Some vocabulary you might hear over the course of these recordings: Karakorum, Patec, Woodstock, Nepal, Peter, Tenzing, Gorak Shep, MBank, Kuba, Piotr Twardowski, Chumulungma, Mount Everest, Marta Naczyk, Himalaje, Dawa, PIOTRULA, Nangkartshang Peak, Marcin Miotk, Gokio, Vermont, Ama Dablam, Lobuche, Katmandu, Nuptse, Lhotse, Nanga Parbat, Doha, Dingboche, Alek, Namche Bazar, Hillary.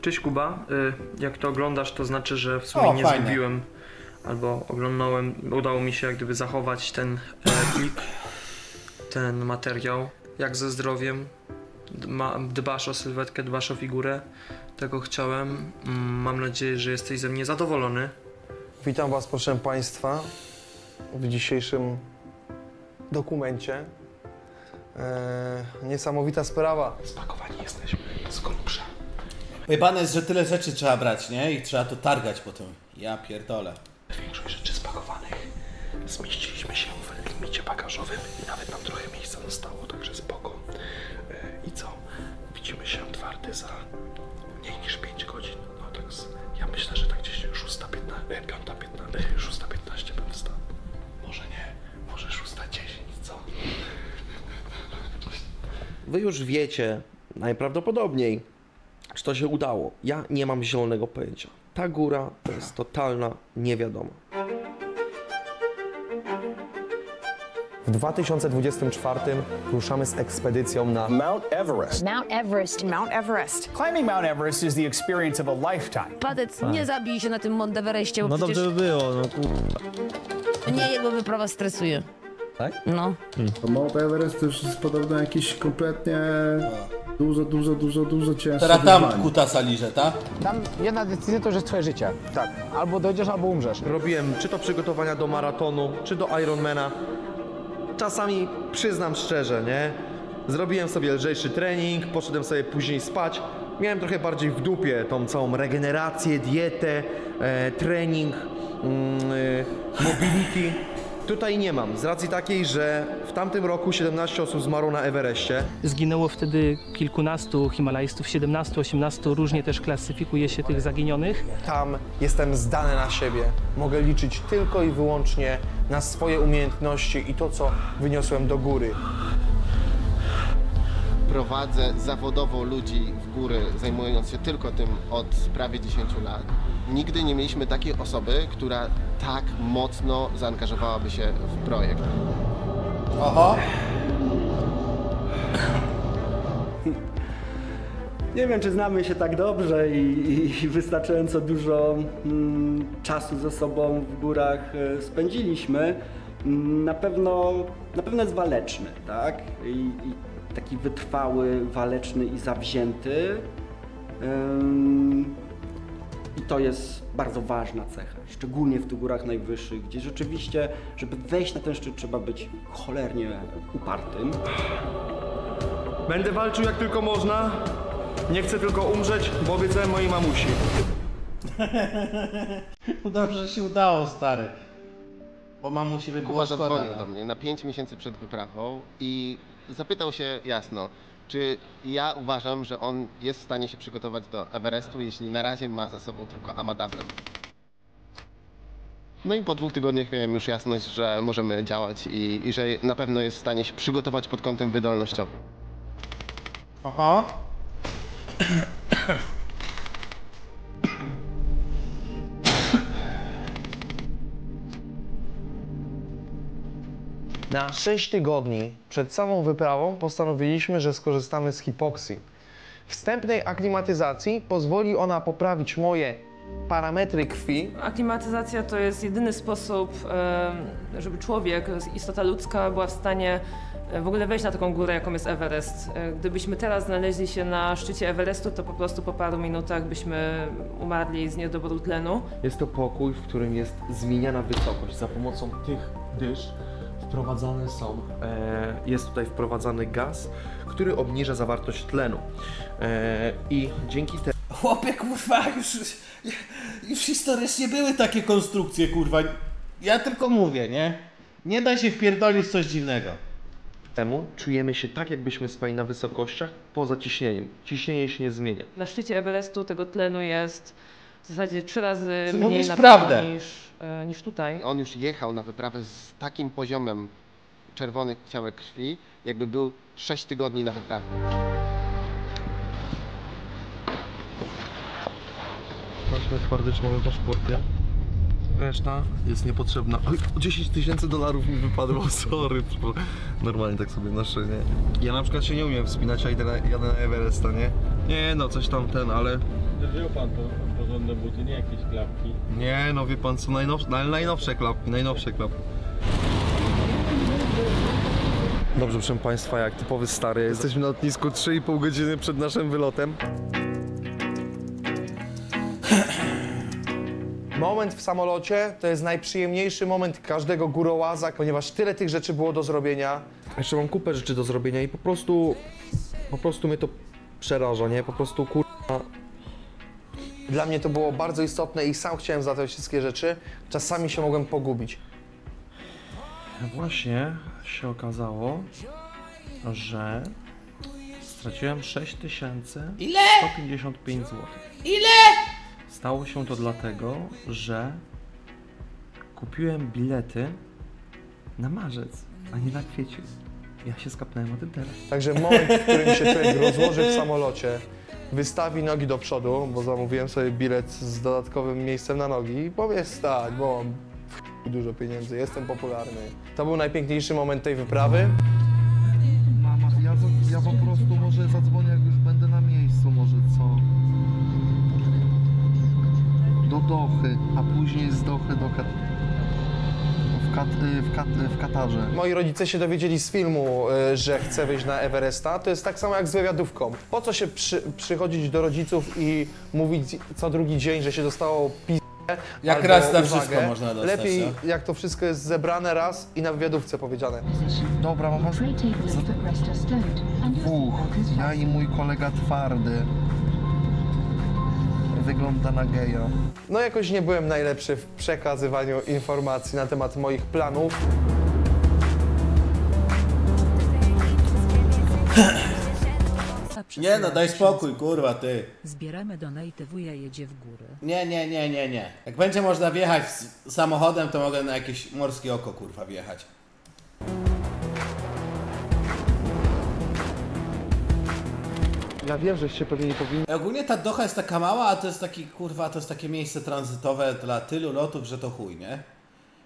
Cześć Kuba, jak to oglądasz, to znaczy, że w sumie nie fajne. Zgubiłem albo oglądałem, udało mi się jak gdyby zachować ten klip, ten materiał. Jak ze zdrowiem? Dbasz o sylwetkę, dbasz o figurę? Tego chciałem. Mam nadzieję, że jesteś ze mnie zadowolony. Witam Was, proszę Państwa, w dzisiejszym dokumencie. Niesamowita sprawa. Spakowani jesteśmy z grubsza. Pojebane jest, że tyle rzeczy trzeba brać, nie? I trzeba to targać potem. Ja pierdolę. Większość rzeczy spakowanych zmieściliśmy się w limicie bagażowym i nawet nam trochę miejsca zostało, także spoko. I co? Widzimy się otwarty za mniej niż 5 godzin. No tak, ja myślę, że tak gdzieś 6:15 bym wstał. Może nie, może 6:10, co? Wy już wiecie, najprawdopodobniej, czy to się udało. Ja nie mam zielonego pojęcia. Ta góra to jest totalna niewiadoma. W 2024 ruszamy z ekspedycją na Mount Everest. Climbing Mount Everest is the experience of a lifetime. Patec, nie zabij się na tym Mount Everestie, bo no przecież... dobrze by było, no kurwa. Nie, jego wyprawa stresuje. Tak? No. Mount Everest to już jest podobno jakiś kompletnie... Dużo cięższe. Teraz tam kutasa liże, tak? Tam jedna decyzja to, że jest twoje życie. Tak. Albo dojdziesz, albo umrzesz. Robiłem czy to przygotowania do maratonu, czy do Ironmana. Czasami, przyznam szczerze, nie? Zrobiłem sobie lżejszy trening, poszedłem sobie później spać. Miałem trochę bardziej w dupie tą całą regenerację, dietę, trening, mobility. Tutaj nie mam, z racji takiej, że w tamtym roku 17 osób zmarło na Everestie. Zginęło wtedy kilkunastu himalajstów, 17, 18, różnie też klasyfikuje się tych zaginionych. Tam jestem zdany na siebie. Mogę liczyć tylko i wyłącznie na swoje umiejętności i to, co wyniosłem do góry. Prowadzę zawodowo ludzi w góry, zajmując się tylko tym od prawie 10 lat. Nigdy nie mieliśmy takiej osoby, która tak mocno zaangażowałaby się w projekt. Oho! Nie wiem, czy znamy się tak dobrze i wystarczająco dużo czasu ze sobą w górach spędziliśmy. Na pewno jest waleczny, tak? I taki wytrwały, waleczny i zawzięty. I to jest bardzo ważna cecha, szczególnie w tych górach najwyższych, gdzie rzeczywiście, żeby wejść na ten szczyt, trzeba być cholernie upartym. Będę walczył jak tylko można, nie chcę tylko umrzeć, bo obiecałem mojej mamusi. Dobrze się udało, stary. Bo mamusi by była szkoda. Kuba zadzwonił do mnie na 5 miesięcy przed wyprawą i zapytał się jasno, czy ja uważam, że on jest w stanie się przygotować do Everestu, jeśli na razie ma za sobą tylko Ama Dablam. No i po 2 tygodniach miałem już jasność, że możemy działać i że na pewno jest w stanie się przygotować pod kątem wydolnościowym. Aha. Na 6 tygodni przed samą wyprawą postanowiliśmy, że skorzystamy z hipoksji. Wstępnej aklimatyzacji pozwoli ona poprawić moje parametry krwi. Aklimatyzacja to jest jedyny sposób, żeby człowiek, istota ludzka była w stanie w ogóle wejść na taką górę, jaką jest Everest. Gdybyśmy teraz znaleźli się na szczycie Everestu, to po prostu po paru minutach byśmy umarli z niedoboru tlenu. Jest to pokój, w którym jest zmieniana wysokość za pomocą tych dysz. Jest tutaj wprowadzany gaz, który obniża zawartość tlenu i dzięki temu... Chłopie, kurwa, już historycznie były takie konstrukcje, kurwa. Ja tylko mówię, nie? Nie da się wpierdolić coś dziwnego. Temu czujemy się tak, jakbyśmy spali na wysokościach poza ciśnieniem. Ciśnienie się nie zmienia. Na szczycie Everestu tego tlenu jest w zasadzie 3 razy mniej naprawdę niż tutaj. On już jechał na wyprawę z takim poziomem czerwonych ciałek krwi, jakby był 6 tygodni na wyprawie. Masz na twardy, czy mamy paszporty? Reszta jest niepotrzebna. Oj, 10 000 dolarów mi wypadło, sorry. Normalnie tak sobie noszę, nie? Ja na przykład się nie umiem wspinać, a jadę na Everesta, nie? Nie no, coś tam ten, ale... Wziął pan to porządne buty, nie jakieś klapki? Nie no, wie pan co, najnowsze klapki, najnowsze klapki. Dobrze, proszę państwa, jak typowy stary, jesteśmy na lotnisku 3,5 godziny przed naszym wylotem. Moment w samolocie to jest najprzyjemniejszy moment każdego górołaza, ponieważ tyle tych rzeczy było do zrobienia. Jeszcze mam kupę rzeczy do zrobienia i po prostu mnie to przeraża, nie? Po prostu kurwa. Dla mnie to było bardzo istotne i sam chciałem za te wszystkie rzeczy. Czasami się mogłem pogubić. Właśnie się okazało, że straciłem 6155 zł. Ile? Stało się to dlatego, że kupiłem bilety na marzec, a nie na kwiecień. Ja się skapnąłem o tym teraz. Także moment, w którym się człowiek rozłoży w samolocie, wystawi nogi do przodu, bo zamówiłem sobie bilet z dodatkowym miejscem na nogi i powie stać, bo mam dużo pieniędzy, jestem popularny. To był najpiękniejszy moment tej wyprawy. Mama, ja po prostu może zadzwonię, jak już będę na miejscu, może co? Do Dohy, a później z Dohy do Katarze. Moi rodzice się dowiedzieli z filmu, że chcę wyjść na Everesta. To jest tak samo jak z wywiadówką. Po co się przychodzić do rodziców i mówić co drugi dzień, że się dostało p***? Jak raz na wszystko można dostać. Lepiej tak? Jak to wszystko jest zebrane raz i na wywiadówce powiedziane. Dobra, mama. Dwóch. Ja i mój kolega Twardy. Wygląda na geja. No jakoś nie byłem najlepszy w przekazywaniu informacji na temat moich planów. Nie no, daj spokój, kurwa, ty. Zbieramy donaty, wuja jedzie w górę. Nie. Jak będzie można wjechać z samochodem, to mogę na jakieś morskie oko, kurwa, wjechać. Ja wiem, że się pewnie nie powinien. Ogólnie ta Doha jest taka mała, a to jest taki, kurwa, to jest takie miejsce tranzytowe dla tylu lotów, że to chuj, nie?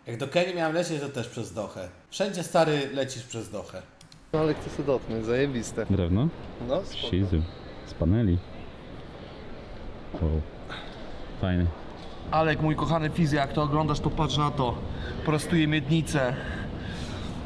Jak do Kenii miałem lecieć, to też przez Dohę. Wszędzie, stary, lecisz przez Dohę. No ale to cudowne, zajebiste. Drewno? No, sizy, z paneli. Wow. Fajny. Alek, mój kochany fizjo, jak to oglądasz, to patrz na to. Prostuję miednicę.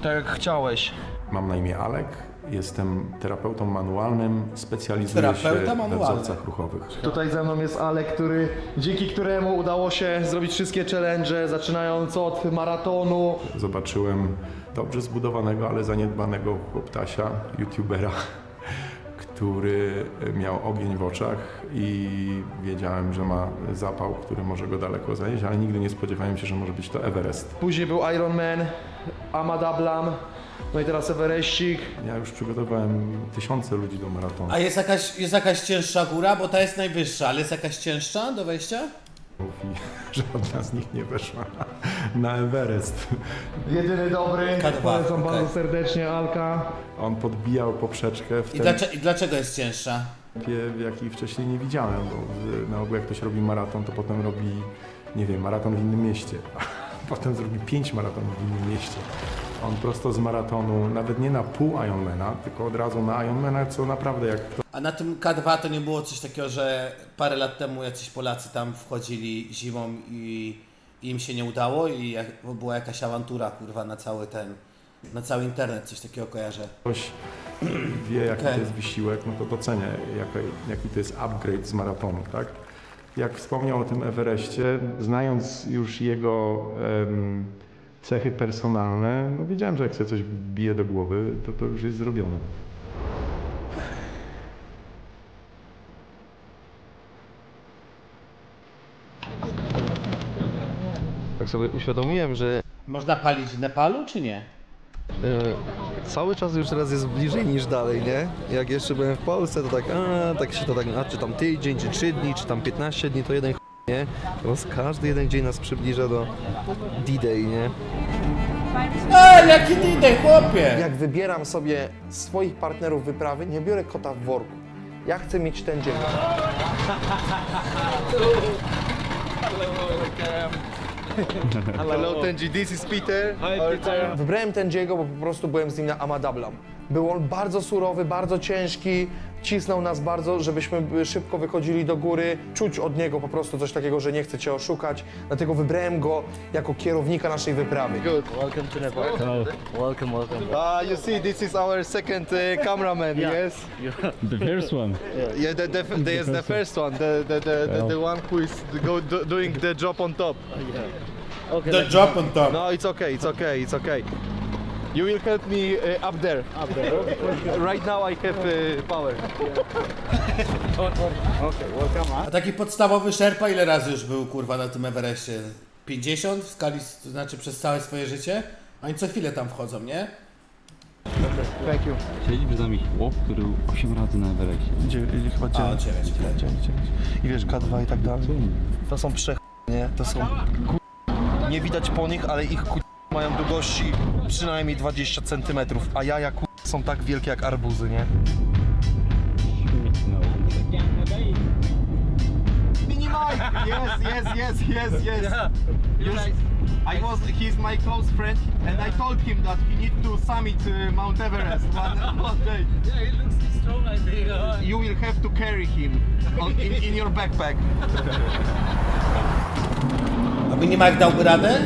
Tak jak chciałeś. Mam na imię Alek. Jestem terapeutą manualnym, specjalizuję się we wzorcach ruchowych. Tutaj ze mną jest Alek, który, dzięki któremu udało się zrobić wszystkie challenge, zaczynając od maratonu. Zobaczyłem dobrze zbudowanego, ale zaniedbanego chłoptasia, youtubera, który miał ogień w oczach i wiedziałem, że ma zapał, który może go daleko zanieść, ale nigdy nie spodziewałem się, że może być to Everest. Później był Ironman, Ama Dablam. No i teraz Everestik. Ja już przygotowałem tysiące ludzi do maratonu. A jest jakaś cięższa góra? Bo ta jest najwyższa, ale jest jakaś cięższa do wejścia? I żadna z nich nie weszła na Everest. Jedyny dobry, polecam bardzo serdecznie, Alka. On podbijał poprzeczkę. I dlaczego jest cięższa? Jakiej wcześniej nie widziałem, bo na ogół jak ktoś robi maraton, to potem robi, nie wiem, maraton w innym mieście. Potem zrobi 5 maratonów w innym mieście. On prosto z maratonu, nawet nie na pół Ironmana, tylko od razu na Ironmana, co naprawdę jak... A na tym K2 to nie było coś takiego, że parę lat temu jacyś Polacy tam wchodzili zimą i im się nie udało i była jakaś awantura, kurwa, na cały ten... na cały internet, coś takiego kojarzę. Ktoś wie jaki to jest wysiłek, no to docenia jaki to jest upgrade z maratonu, tak? Jak wspomniał o tym Everestie, znając już jego... cechy personalne, no wiedziałem, że jak sobie coś bije do głowy, to już jest zrobione. Tak sobie uświadomiłem, że... Można palić w Nepalu, czy nie? Cały czas już teraz jest bliżej niż dalej, nie? Jak jeszcze byłem w Polsce, to tak, czy tam tydzień, czy 3 dni, czy tam 15 dni, to jeden nie? Teraz każdy jeden dzień nas przybliża do D-Day, nie? A, jaki D-Day, chłopie! Jak wybieram sobie swoich partnerów wyprawy, nie biorę kota w worku. Ja chcę mieć ten dzień. Hello, Tenji, this is Peter. Hi, Peter. Wybrałem Tenjiego, bo po prostu byłem z nim na Ama Dablam. Był on bardzo surowy, bardzo ciężki, Cisnął nas bardzo, żebyśmy szybko wychodzili do góry. Czuć od niego po prostu coś takiego, że nie chce cię oszukać. Dlatego wybrałem go jako kierownika naszej wyprawy. Good. Welcome to Nepal. Welcome, welcome. You see, this is our second cameraman, yeah. Yes? The first one. Yeah, the first one. The one who is doing the job on top. Yeah. Okay, the job on top. No, it's okay, it's okay, it's okay. You will help me up there. Up there. Right now I have power. Okay, welcome. A taki podstawowy Sherpa ile razy już był kurwa na tym Everestie? 50 w skali, to znaczy przez całe swoje życie? Oni co chwilę tam wchodzą, nie? Thank you. Siedzi z nami chłop, który 8 razy na Everestie. Chyba 9. I wiesz, K2 i tak dalej. To są nie? To są nie widać po nich, ale ich mają długości przynajmniej 20 cm, a jaja są tak wielkie jak arbuzy, nie? Minimaj! Yes. I was, he's my close friend and I told him that he need to summit Mount Everest one day. Yeah, he looks strong like that. You will have to carry him in your backpack. A Minimak dałby radę?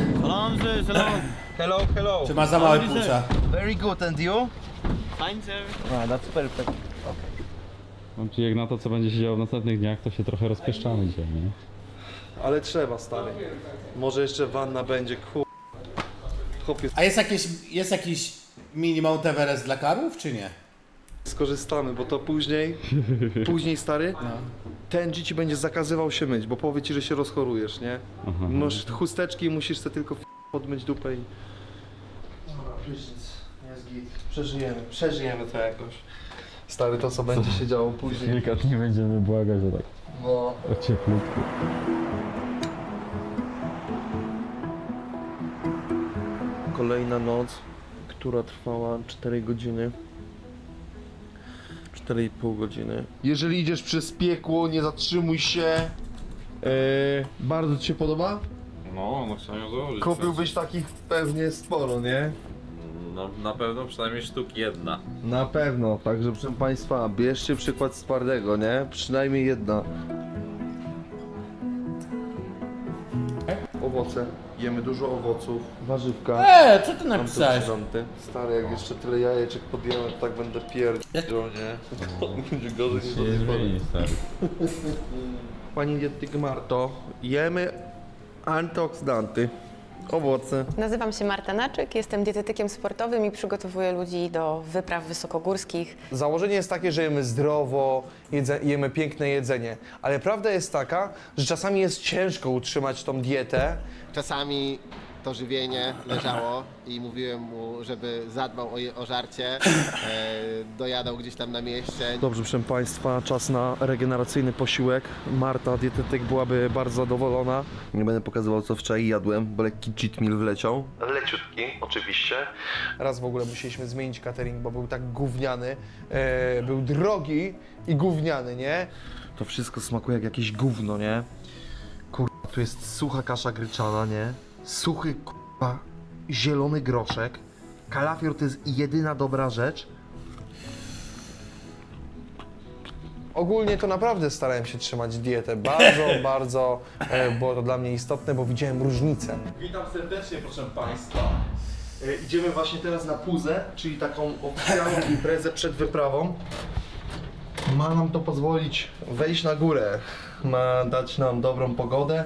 Hello. Czy ma za małe płuca? Very good, and you? Fine, sir. Ah, that's perfect. Okay. Mam ci jak na to, co będzie się działo w następnych dniach, to się trochę rozpieszczamy dzisiaj, nie? Ale trzeba, stary. Może jeszcze wanna będzie, A jest jakiś mini Mount Everest dla karów, czy nie? Skorzystamy, bo to później, stary, no. Tenji ci będzie zakazywał się myć, bo powie ci, że się rozchorujesz, nie? Aha. Masz chusteczki i musisz sobie tylko podmyć dupę i... Dobra, prysznic, jest git, przeżyjemy to jakoś. Stary, to co będzie się działo później. Kilka dni będziemy błagać o tak, no. O cieplutku. Kolejna noc, która trwała 4 godziny. 4,5 godziny. Jeżeli idziesz przez piekło, nie zatrzymuj się. Bardzo ci się podoba? No chciałem założyć. Kupiłbyś takich pewnie sporo, nie? No, na pewno przynajmniej sztuk jedna. Na pewno, także proszę Państwa, bierzcie przykład z Twardego, nie? Przynajmniej jedna. Owoce. Jemy dużo owoców, warzywka. Co ty napisałeś? Stary, jak jeszcze tyle jajeczek podjemy, to tak będę pierdził, nie? To będzie gorzej niż do tej pory. Pani dietyk Marto, jemy antyoksydanty, owoce. Nazywam się Marta Naczyk, jestem dietetykiem sportowym i przygotowuję ludzi do wypraw wysokogórskich. Założenie jest takie, że jemy zdrowo, jemy piękne jedzenie, ale prawda jest taka, że czasami jest ciężko utrzymać tą dietę. Czasami to żywienie leżało i mówiłem mu, żeby zadbał o żarcie, dojadał gdzieś tam na mieście. Dobrze, proszę Państwa, czas na regeneracyjny posiłek. Marta, dietetyk, byłaby bardzo zadowolona. Nie będę pokazywał, co wczoraj jadłem, bo lekki cheat meal wleciał. Leciutki, oczywiście. Raz w ogóle musieliśmy zmienić catering, bo był tak gówniany. Był drogi i gówniany, nie? To wszystko smakuje jak jakieś gówno, nie? Kurwa, tu jest sucha kasza gryczana, nie? Suchy k***a, zielony groszek, kalafior to jest jedyna dobra rzecz. Ogólnie to naprawdę starałem się trzymać dietę, bardzo było to dla mnie istotne, bo widziałem różnicę. Witam serdecznie, proszę Państwa. Idziemy właśnie teraz na puzę, czyli taką oficjalną imprezę przed wyprawą. Ma nam to pozwolić wejść na górę, ma dać nam dobrą pogodę.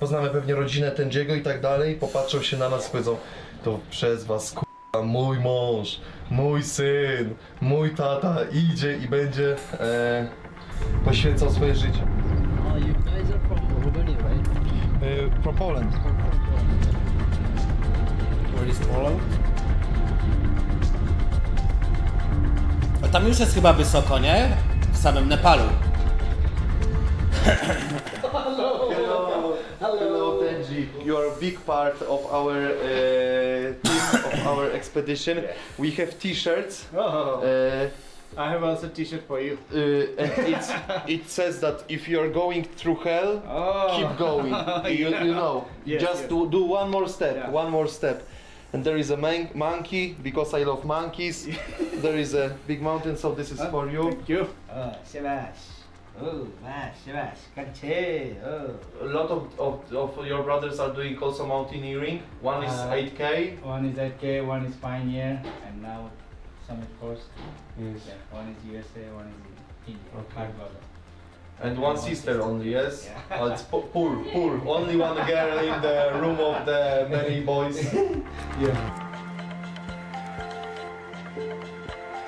Poznamy pewnie rodzinę Tendziego i tak dalej, popatrzą się na nas i powiedzą: to przez was k***a mój mąż, mój syn, mój tata idzie i będzie poświęcał swoje życie. You guys are from Romania, right? From Poland. Where is Poland? A tam już jest chyba wysoko, nie? W samym Nepalu. Hello, Tenji. You are a big part of our team, of our expedition. Yeah. We have T-shirts. Oh. I have also a T-shirt for you. And it says that if you are going through hell, keep going. You know, yes, just do one more step. Yeah. One more step. And there is a monkey, because I love monkeys. There is a big mountain, so this is for you. Thank you. A lot of your brothers are doing also mountaineering. One is 8K. One is 8K, one is Pioneer, and now Summit Coast. Yes. Yeah, one is USA, one is India. Okay. And one sister only, yes? Yeah. Oh, it's poor. Only one girl in the room of the many boys. Yeah.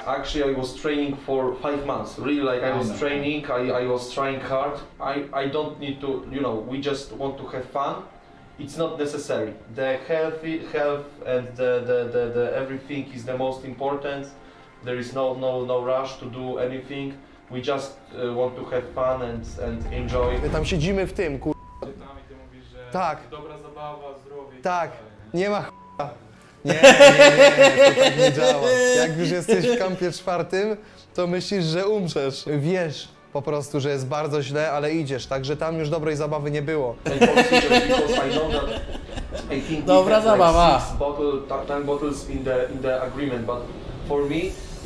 Actually, I was training for 5 months. Really, like I was training, I was trying hard. I don't need to, you know, we just want to have fun. It's not necessary. The health and the everything is the most important. There is no rush to do anything. We just want to have fun and enjoy. My tam siedzimy w tym, kur... Czytamy, ty mówisz, że tak. Dobra zabawa, zdrowie... Tak, nie ma ch**a. Nie, to tak nie działa. Jak już jesteś w kampie czwartym, to myślisz, że umrzesz. Wiesz po prostu, że jest bardzo źle, ale idziesz, także tam już dobrej zabawy nie było. Dobra zabawa.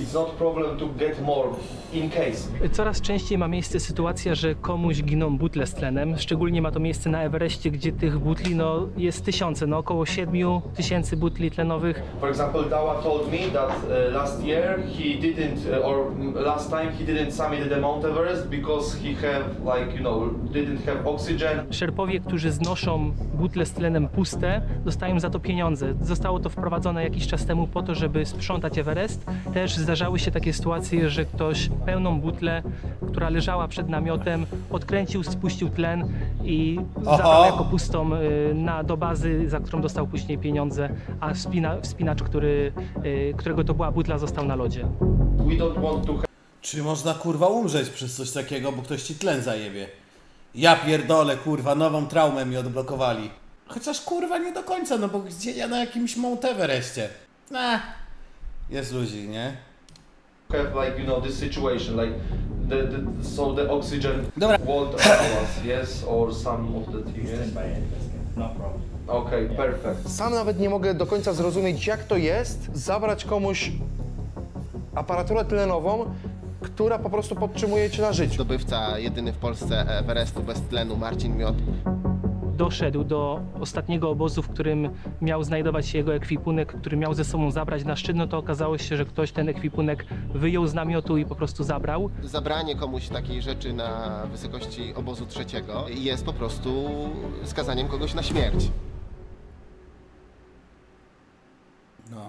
It's not problem to get more in case. Coraz częściej ma miejsce sytuacja, że komuś giną butle z tlenem. Szczególnie ma to miejsce na Everestie, gdzie tych butli jest tysiące, około 7000 butli tlenowych. For example, Dawa told me that last year he didn't, or last time he didn't summit the Mount Everest because he have, like, you know, didn't have oxygen. Szerpowie, którzy znoszą butle z tlenem puste, dostają za to pieniądze. Zostało to wprowadzone jakiś czas temu po to, żeby sprzątać Everest. Też zdarzały się takie sytuacje, że ktoś pełną butlę, która leżała przed namiotem, odkręcił, spuścił tlen i zabrał jako pustą do bazy, za którą dostał później pieniądze, a wspinacz, którego to była butla, został na lodzie. Czy można kurwa umrzeć przez coś takiego, bo ktoś ci tlen zajebie? Ja pierdolę kurwa, nową traumę mi odblokowali. Chociaż kurwa nie do końca, bo gdzie ja na jakimś Mount Everestie? Jest ludzi, nie? Have like, you know, this situation, like the oxygen won't allow us, yes, or some of the things. No problem. Okay, perfect. Sam nawet nie mogę do końca zrozumieć, jak to jest zabrać komuś aparaturę tlenową, która po prostu podtrzymuje cię na życiu. Zdobywca jedyny w Polsce Everestu bez tlenu, Marcin Miotk. Doszedł do ostatniego obozu, w którym miał znajdować się jego ekwipunek, który miał ze sobą zabrać na szczyt, to okazało się, że ktoś ten ekwipunek wyjął z namiotu i po prostu zabrał. Zabranie komuś takiej rzeczy na wysokości obozu trzeciego jest po prostu skazaniem kogoś na śmierć. No.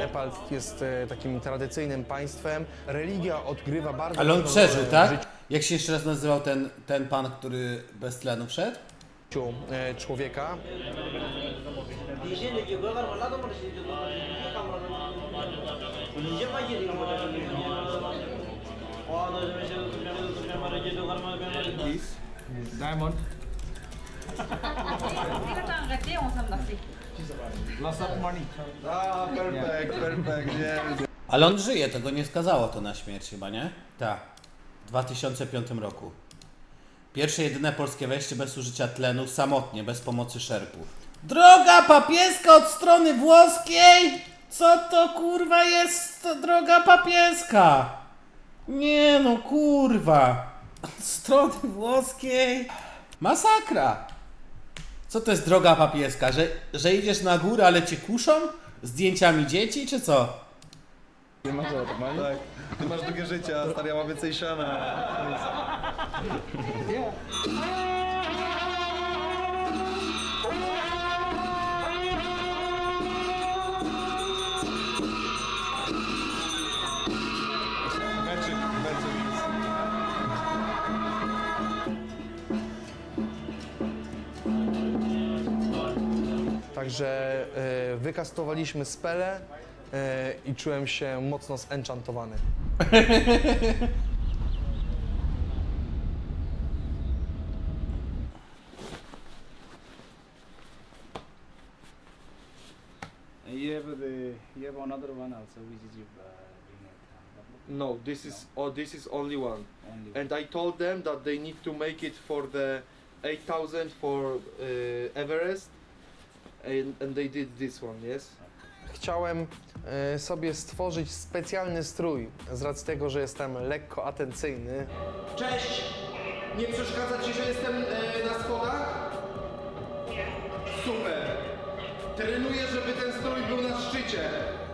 Nepal jest takim tradycyjnym państwem. Religia odgrywa bardzo... Ale on przeżył, tak? Życiu. Jak się jeszcze raz nazywał ten pan, który bez tlenu wszedł? ...człowieka. Diamond. Ale on żyje, tego nie skazało to na śmierć chyba, nie? Tak. W 2005 roku. Pierwsze jedyne polskie wejście bez użycia tlenu, samotnie, bez pomocy szerpów. Droga papieska od strony włoskiej? Co to kurwa jest droga papieska? Nie no kurwa. Od strony włoskiej? Masakra! Co to jest droga papieska? Że idziesz na górę, ale cię kuszą? Zdjęciami dzieci, czy co? Nie masz o tym, nie? Tak. Ty masz długie życia, stary, ja mam więcej siana. Także wykastowaliśmy spele i czułem się mocno zenchantowany. You have another one also, which is No, this is this is only one. Only one. And I told them that they need to make it for the 8,000 for Everest, and they did this one, yes. Chciałem sobie stworzyć specjalny strój z racji tego, że jestem lekko atencyjny. Cześć! Nie przeszkadza ci, że jestem na schodach? Nie. Super! Trenuję, żeby ten strój był na szczycie.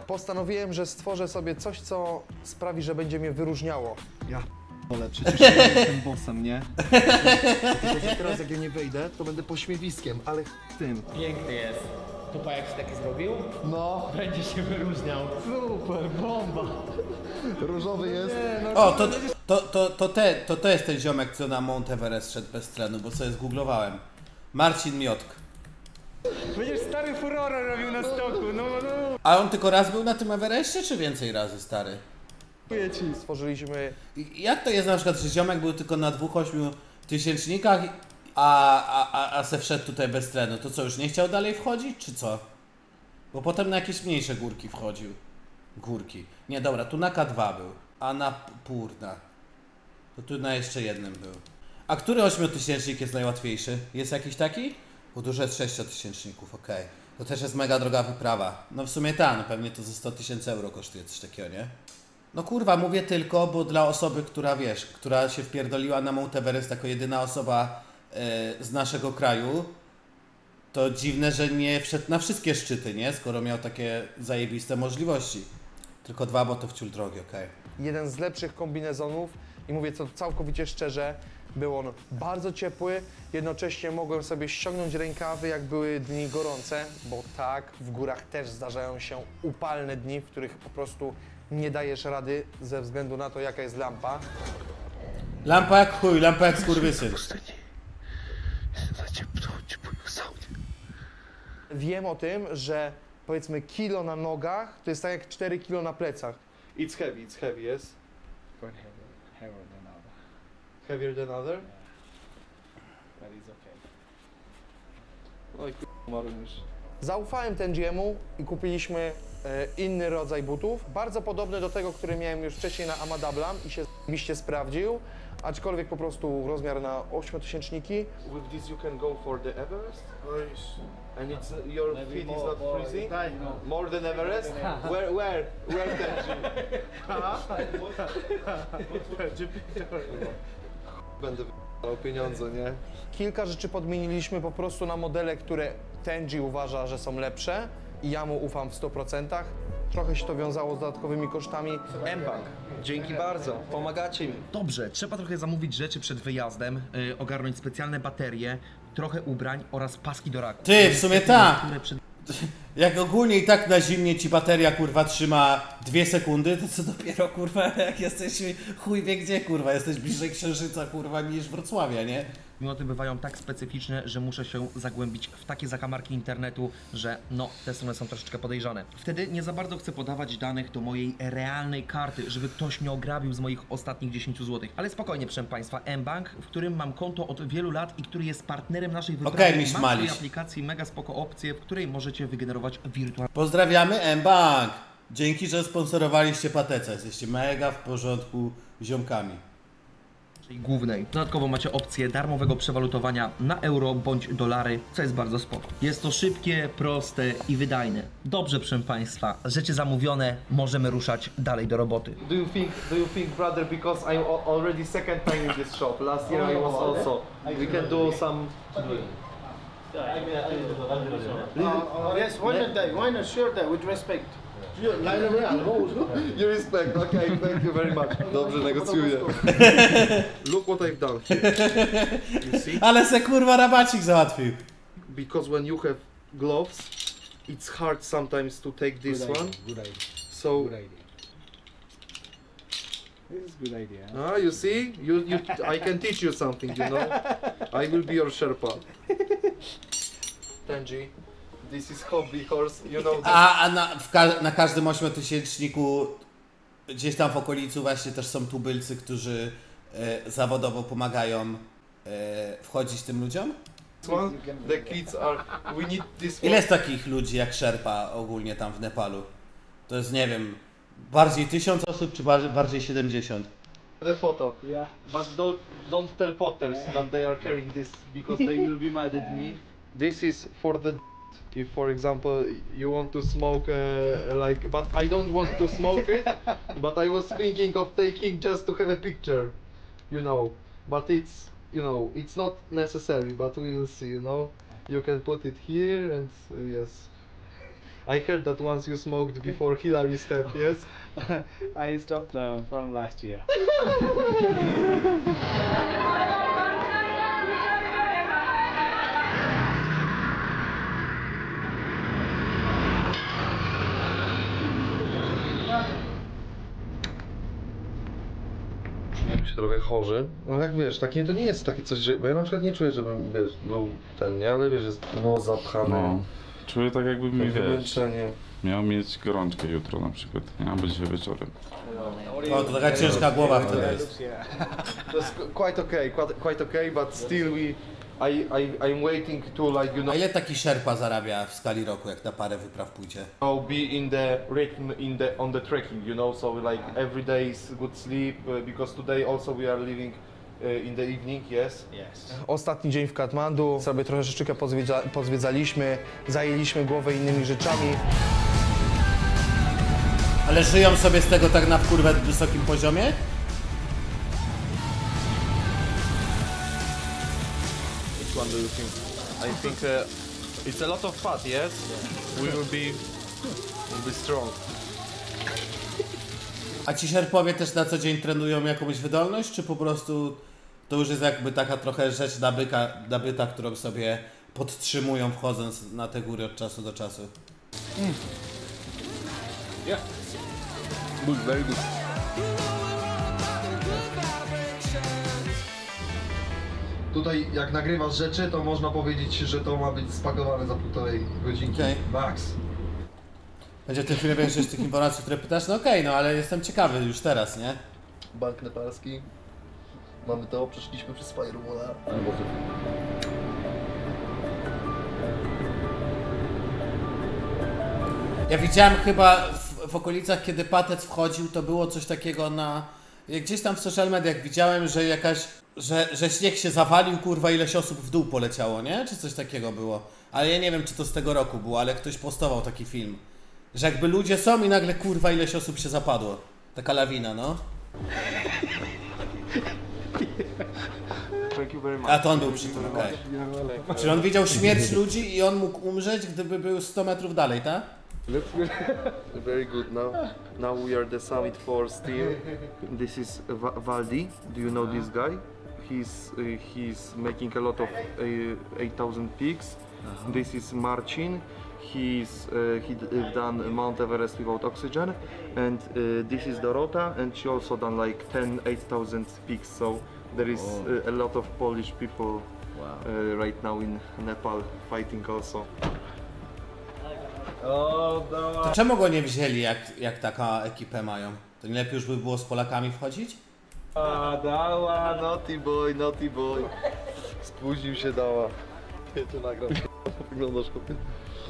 Postanowiłem, że stworzę sobie coś, co sprawi, że będzie mnie wyróżniało. Ja p***ole, przecież ja jestem bossem, nie? Przecież teraz jak ja nie wyjdę, to będę pośmiewiskiem, ale tym. Piękny jest. Kuba jak się taki zrobił? No. Będzie się wyróżniał. Super, bomba. Różowy jest. Nie, no, o, to jest ten ziomek, co na Mount Everest szedł bez trenu, bo sobie zgooglowałem. Marcin Miotk. Będziesz stary furorę robił na stoku, no. A on tylko raz był na tym Everestie, czy więcej razy, stary? Stworzyliśmy... Jak to jest na przykład, że ziomek był tylko na 2-8 tysięcznikach, a se wszedł tutaj bez trenu? To co, już nie chciał dalej wchodzić, czy co? Bo potem na jakieś mniejsze górki wchodził. Górki. Nie, dobra, tu na K2 był, a na Purna. To tu na jeszcze jednym był. A który 8-tysięcznik jest najłatwiejszy? Jest jakiś taki? Bo dużo jest 6-tysięczników, okej. To też jest mega droga wyprawa. No w sumie ta, no pewnie to ze 100 000 euro kosztuje coś takiego, nie? No kurwa, mówię tylko, bo dla osoby, która wiesz, która się wpierdoliła na Mount Everest jako jedyna osoba z naszego kraju, to dziwne, że nie wszedł na wszystkie szczyty, nie? Skoro miał takie zajebiste możliwości. Tylko dwa, bo to wciul drogi, okej. Jeden z lepszych kombinezonów i mówię to całkowicie szczerze, był on bardzo ciepły, jednocześnie mogłem sobie ściągnąć rękawy, jak były dni gorące, bo tak, w górach też zdarzają się upalne dni, w których po prostu nie dajesz rady ze względu na to, jaka jest lampa. Lampa jak chuj, lampa jak skurwysyn. Wiem o tym, że powiedzmy kilo na nogach to jest tak jak 4 kilo na plecach. It's heavy, yes? Heavier than other? Yeah. That is okay. Oj, k***marnisz. Zaufałem Tenjiemu i kupiliśmy inny rodzaj butów, bardzo podobny do tego, który miałem już wcześniej na Ama Dablam i się miście sprawdził, aczkolwiek po prostu rozmiar na 8-tysięczniki. With this you can go for the Everest? And it's, your feet is not freezing? More than Everest? Where Tenji? Będę o pieniądze, nie? Kilka rzeczy podmieniliśmy po prostu na modele, które Tenji uważa, że są lepsze i ja mu ufam w 100%. Trochę się to wiązało z dodatkowymi kosztami. MBank, dzięki bardzo, pomagacie mi. Dobrze, trzeba trochę zamówić rzeczy przed wyjazdem, ogarnąć specjalne baterie, trochę ubrań oraz paski do raku. Ty, w sumie tak! Jak ogólnie i tak na zimnie ci bateria kurwa trzyma 2 sekundy, to co dopiero kurwa jak jesteś chuj wie gdzie kurwa, jesteś bliżej Księżyca kurwa niż Wrocławia, nie? Minuty bywają tak specyficzne, że muszę się zagłębić w takie zakamarki internetu, że no, te strony są troszeczkę podejrzane. Wtedy nie za bardzo chcę podawać danych do mojej realnej karty, żeby ktoś mnie ograbił z moich ostatnich 10 zł. Ale spokojnie, proszę Państwa, MBank, w którym mam konto od wielu lat i który jest partnerem naszej wyprawy, ma w tej aplikacji mega spoko opcję, w której możecie wygenerować wirtualne... Pozdrawiamy MBank! Dzięki, że sponsorowaliście Pateca. Jesteście mega w porządku ziomkami. Głównej. Dodatkowo macie opcję darmowego przewalutowania na euro bądź dolary, co jest bardzo spoko. Jest to szybkie, proste i wydajne. Dobrze, proszę Państwa, rzeczy zamówione, możemy ruszać dalej do roboty. Do you think brother, because I'm already second time in this shop. Last year I was also. We can do some... Yes, why not share that with respect? You respect, okay, thank you very much. Dobrze, negocjuję. Look what I've done here. You see? Ale se kurwa rabacik załatwił. Because when you have gloves, it's hard sometimes to take this one. Good idea. So good idea. This is good idea. Ah, you see? I can teach you something, you know? I will be your Sherpa. Tenji. This is hobby horse, you know that. Na każdym 8-tysięczniku gdzieś tam w okolicy właśnie też są tubylcy, którzy zawodowo pomagają wchodzić tym ludziom? The kids are, we need this. Ile jest takich ludzi jak Sherpa ogólnie tam w Nepalu? To jest, nie wiem, Bardziej 1000 osób, czy bardziej 70? The photo, yeah. But don't tell potters that they are carrying this, because they will be mad at me. This is for the... If, for example, you want to smoke, like... But I don't want to smoke it, but I was thinking of taking just to have a picture, you know. But it's, you know, it's not necessary, but we will see, you know. You can put it here and, yes. I heard that once you smoked before Hillary step, yes? I stopped now from last year. Czuję się trochę chorzy. No jak wiesz, takie to nie jest takie coś, że... Bo ja na przykład nie czuję, żebym wiesz, był ten, nie? Ale wiesz, jest no zapchany. No. Czuję tak, jakby mi miał mieć gorączkę jutro na przykład, a będzie wieczorem. No, to taka ciężka głowa wtedy jest. To jest quite okay, but still we... I'm waiting to like, you know... A ile taki Sherpa zarabia w skali roku, jak na parę wypraw pójdzie? So be in the rhythm, on the trekking, you know, so like every day is good sleep, because today also we are living in the evening, yes? Yes. Ostatni dzień w Katmandu, sobie trochę rzeczykę pozwiedzaliśmy, zajęliśmy głowę innymi rzeczami. Ale żyją sobie z tego tak na wkurwę wysokim poziomie? Which one do you think? I think it's a lot of fat, yes? Yeah. We will be strong. A ci Sherpowie też na co dzień trenują jakąś wydolność, czy po prostu to już jest jakby taka trochę rzecz nabyta, którą sobie podtrzymują wchodząc na te góry od czasu do czasu? Mm. Yeah. Good, very good. Tutaj jak nagrywasz rzeczy, to można powiedzieć, że to ma być spakowane za 1,5 godzinki. Okay. Max. Będzie w tym filmie większość tych informacji, które pytasz, no okej, no ale jestem ciekawy już teraz, nie? Bank nepalski. Mamy to, przeszliśmy przez firewalla. Ja widziałem chyba w okolicach, kiedy Patec wchodził, to było coś takiego na... Gdzieś tam w social mediach widziałem, że jakaś... Że śnieg się zawalił, kurwa, ileś osób w dół poleciało, nie? Czy coś takiego było? Ale ja nie wiem, czy to z tego roku było, ale ktoś postował taki film. Że jakby ludzie są i nagle, kurwa, ileś osób się zapadło. Taka lawina, no. A to on był przy tym, okej. Okay. Czyli on widział śmierć ludzi i on mógł umrzeć, gdyby był 100 metrów dalej, tak? Very good now. Now we are the summit for steel. This is Valdi. Do you know this guy? He's making a lot of 8,000 peaks. This is Marcin. He done Mount Everest without oxygen, and this is Dorota, and she also done like 8,000 peaks. So there is a lot of Polish people right now in Nepal fighting also. To czemu go nie wzięli, jak taka ekipę mają? To nie lepiej już by było z Polakami wchodzić? A Dawa, naughty boy, spóźnił się Dawa. Ty tu nagrał, wyglądasz kopię.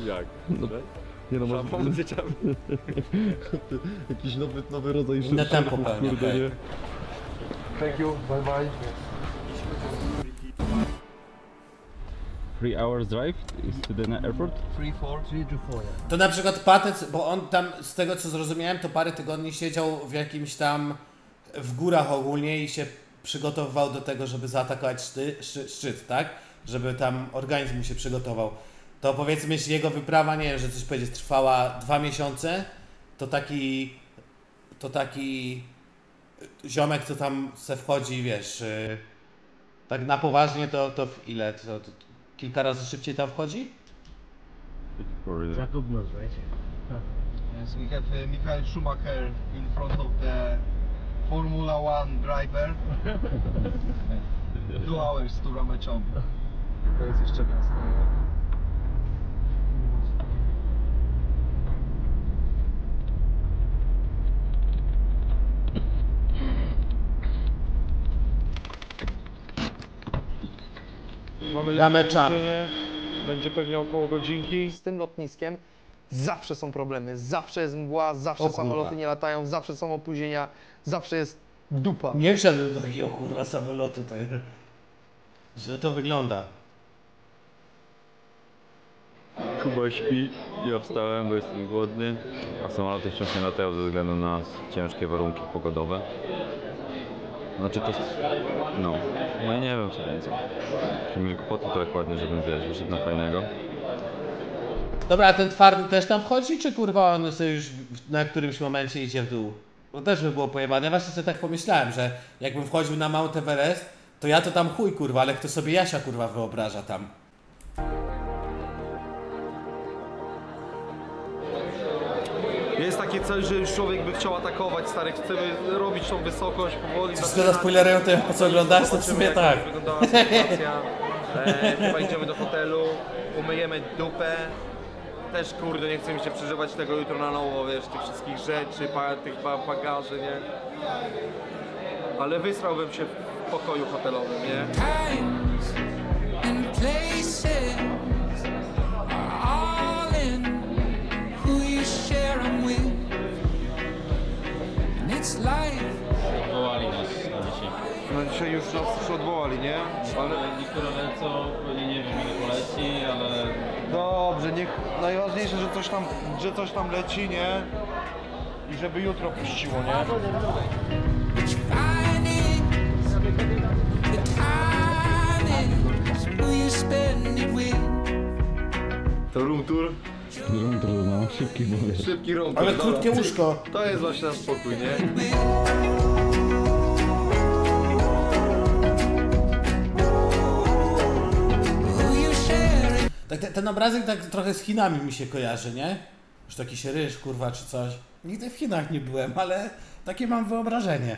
Jak? No. Nie no, może... Jakiś nowy rodzaj szybki. Na tempo pewnie, okay. Thank you, bye bye. 3 hours drive to the airport? 3 to 4, yeah. To na przykład Patec, bo on tam, z tego co zrozumiałem, to parę tygodni siedział w jakimś tam... w górach ogólnie i się przygotowywał do tego, żeby zaatakować szczyt, tak? Żeby tam organizm mu się przygotował. To powiedzmy, jeśli jego wyprawa, nie wiem, że coś powiedzieć, trwała 2 miesiące, to taki ziomek, co tam se wchodzi, wiesz, tak na poważnie, to w ile? To kilka razy szybciej tam wchodzi? Jakub knows, right? Yes, we have Michael Schumacher in front of the Formula One driver. 2 hours to Ramachand. To jest jeszcze miasto. Mamy lotnisko, będzie pewnie około godzinki. Z tym lotniskiem zawsze są problemy, zawsze jest mgła, zawsze samoloty nie latają, zawsze są opóźnienia, zawsze jest dupa. Nie wszedłem do takiego kurwa samolotu, tak. Że to wygląda. Kuba śpi, ja wstałem, bo jestem głodny, a samoloty wciąż nie latają ze względu na ciężkie warunki pogodowe. Znaczy to... no, ja nie wiem co więcej. Mieli kłopoty trochę ładnie, żebym wiesz, wyszedł na fajnego. Dobra, a ten twardy też tam wchodzi, czy kurwa on sobie już na którymś momencie idzie w dół? Bo też by było pojebane. Ja właśnie sobie tak pomyślałem, że jakbym wchodził na Mount Everest, to ja to tam chuj kurwa, ale kto sobie Jasia kurwa wyobraża tam? Jest takie cel, że już człowiek by chciał atakować, stary, chcemy robić tą wysokość powoli. Czy teraz spoilerują to, po co oglądasz, to w sumie tak. Wyglądała sytuacja. Chyba idziemy do hotelu, umyjemy dupę. Też kurde, nie chcę mi się przeżywać tego jutro na nowo, wiesz, tych wszystkich rzeczy, tych bagaży, nie? Ale wysrałbym się w pokoju hotelowym, nie? Odwołali nas na dzisiaj. No dzisiaj już nas odwołali, nie? Ale niektóre lecą, nie wiem ile poleci, ale... Dobrze, niech... najważniejsze, że coś tam leci, nie? I żeby jutro puściło, nie? To room tour? Room tour, no. Szybki room tour. Szybki room tour. Ale krótkie łóżko. To jest właśnie na spokój, nie? Ten obrazek tak trochę z Chinami mi się kojarzy, nie? Już taki się ryż, kurwa, czy coś. Nigdy w Chinach nie byłem, ale takie mam wyobrażenie.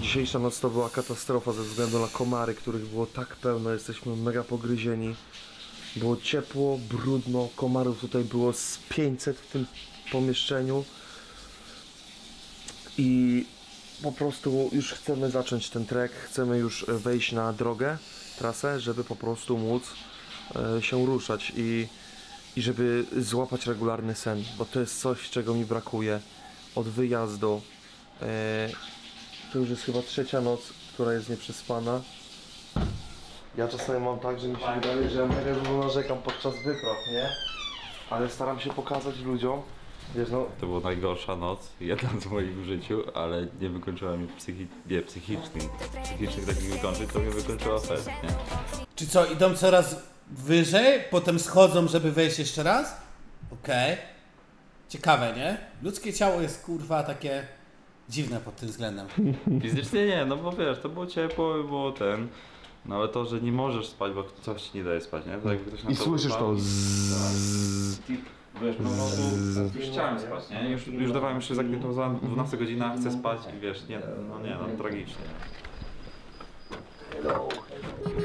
Dzisiejsza noc to była katastrofa ze względu na komary, których było tak pełno, jesteśmy mega pogryzieni. Było ciepło, brudno, komarów tutaj było z 500 w tym pomieszczeniu. I po prostu już chcemy zacząć ten trek, chcemy już wejść na drogę, trasę, żeby po prostu móc się ruszać i żeby złapać regularny sen, bo to jest coś, czego mi brakuje od wyjazdu. To już jest chyba trzecia noc, która jest nieprzespana. Ja czasami mam tak, że mi się wydaje, że ja mega dużo narzekam podczas wypraw, nie? Ale staram się pokazać ludziom. Wiesz, no. To była najgorsza noc, jedna z moich w życiu, ale nie wykończyła mi psychicznych takich wykończeń, to mnie wykończyła fest, nie? Czy co, idą coraz wyżej, potem schodzą, żeby wejść jeszcze raz? Okej. Okay. Ciekawe, nie? Ludzkie ciało jest kurwa takie... dziwne pod tym względem. Fizycznie nie, no bo wiesz, to było ciepło i było ten... No ale to, że nie możesz spać, bo coś ci nie daje spać, nie? To jakby ktoś na to słyszysz spał, to z... Tak. Wiesz, po prostu już chciałem spać, nie? Już dawałem się zagniętą za 12 godzinach, chcę spać i wiesz, nie, no nie, no tragicznie.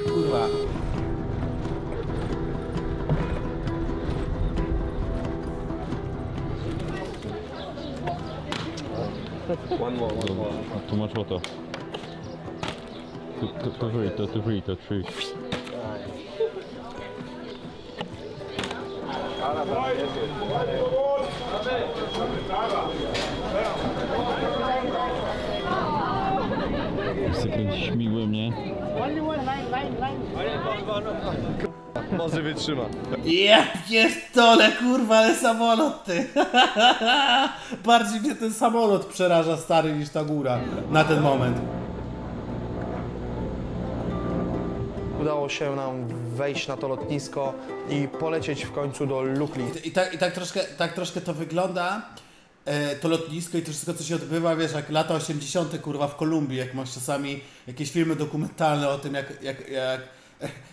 Kurwa. Tłumacz to. To trzy. Zakręć śmigły mnie. Może wytrzyma. Ja pierdolę, kurwa, ale samolot ty. Bardziej mnie ten samolot przeraża stary niż ta góra na ten moment. Udało się nam wejść na to lotnisko i polecieć w końcu do Lukli. I tak troszkę to wygląda, to lotnisko i to wszystko, co się odbywa, wiesz, jak lata 80. kurwa w Kolumbii, jak masz czasami jakieś filmy dokumentalne o tym,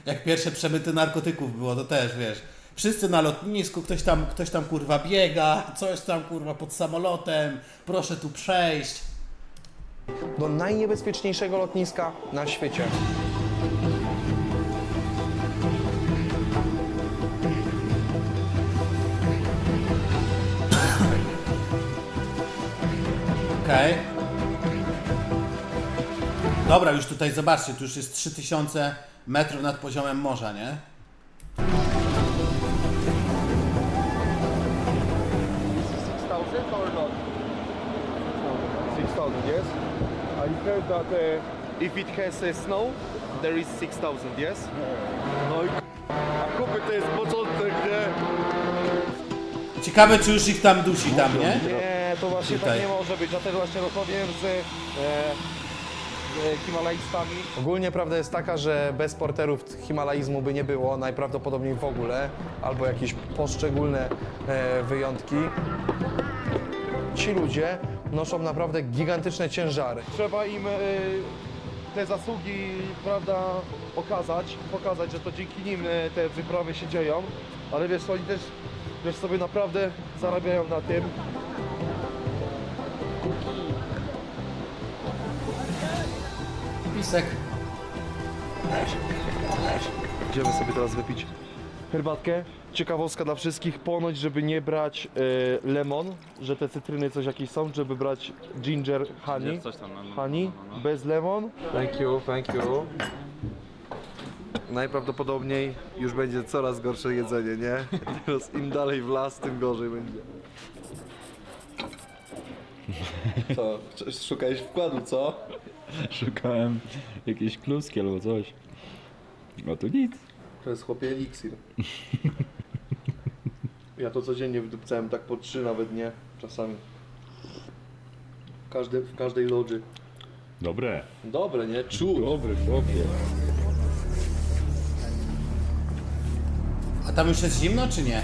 jak pierwsze przemyty narkotyków było, to też, wiesz, wszyscy na lotnisku, ktoś tam kurwa biega, coś tam kurwa pod samolotem, proszę tu przejść. Do najniebezpieczniejszego lotniska na świecie. Okej. Okay. Dobra, już tutaj zobaczcie, tu już jest 3000 metrów nad poziomem morza, nie? 6,000 or not? 6,000, yes. I heard that if it has snow, there is 6,000, yes? No i a kupy to jest początek, nie? Ciekawe, czy już ich tam dusi, tam, nie? Nie, to właśnie tak nie może być, dlatego właśnie rozmawiam z... Himalajstami. Ogólnie prawda jest taka, że bez porterów himalaizmu by nie było, najprawdopodobniej w ogóle, albo jakieś poszczególne wyjątki. Ci ludzie noszą naprawdę gigantyczne ciężary. Trzeba im te zasługi, prawda, pokazać, że to dzięki nim te wyprawy się dzieją, ale wiesz, oni też sobie naprawdę zarabiają na tym. Pisek. Idziemy sobie teraz wypić herbatkę. Ciekawostka dla wszystkich, ponoć, żeby nie brać lemon, że te cytryny coś jakieś są, żeby brać ginger honey, bez lemon. Thank you, thank you. Najprawdopodobniej już będzie coraz gorsze jedzenie, nie? Teraz im dalej w las, tym gorzej będzie. Co? Szukałeś wkładu, co? Szukałem jakiejś kluski albo coś. No tu nic. To jest chłopie eliksir. Ja to codziennie wydupcałem, tak po 3 nawet nie, czasami. W każdej lodży. Dobre. Dobre, nie? Czuł. Dobry, chłopie. A tam już jest zimno, czy nie?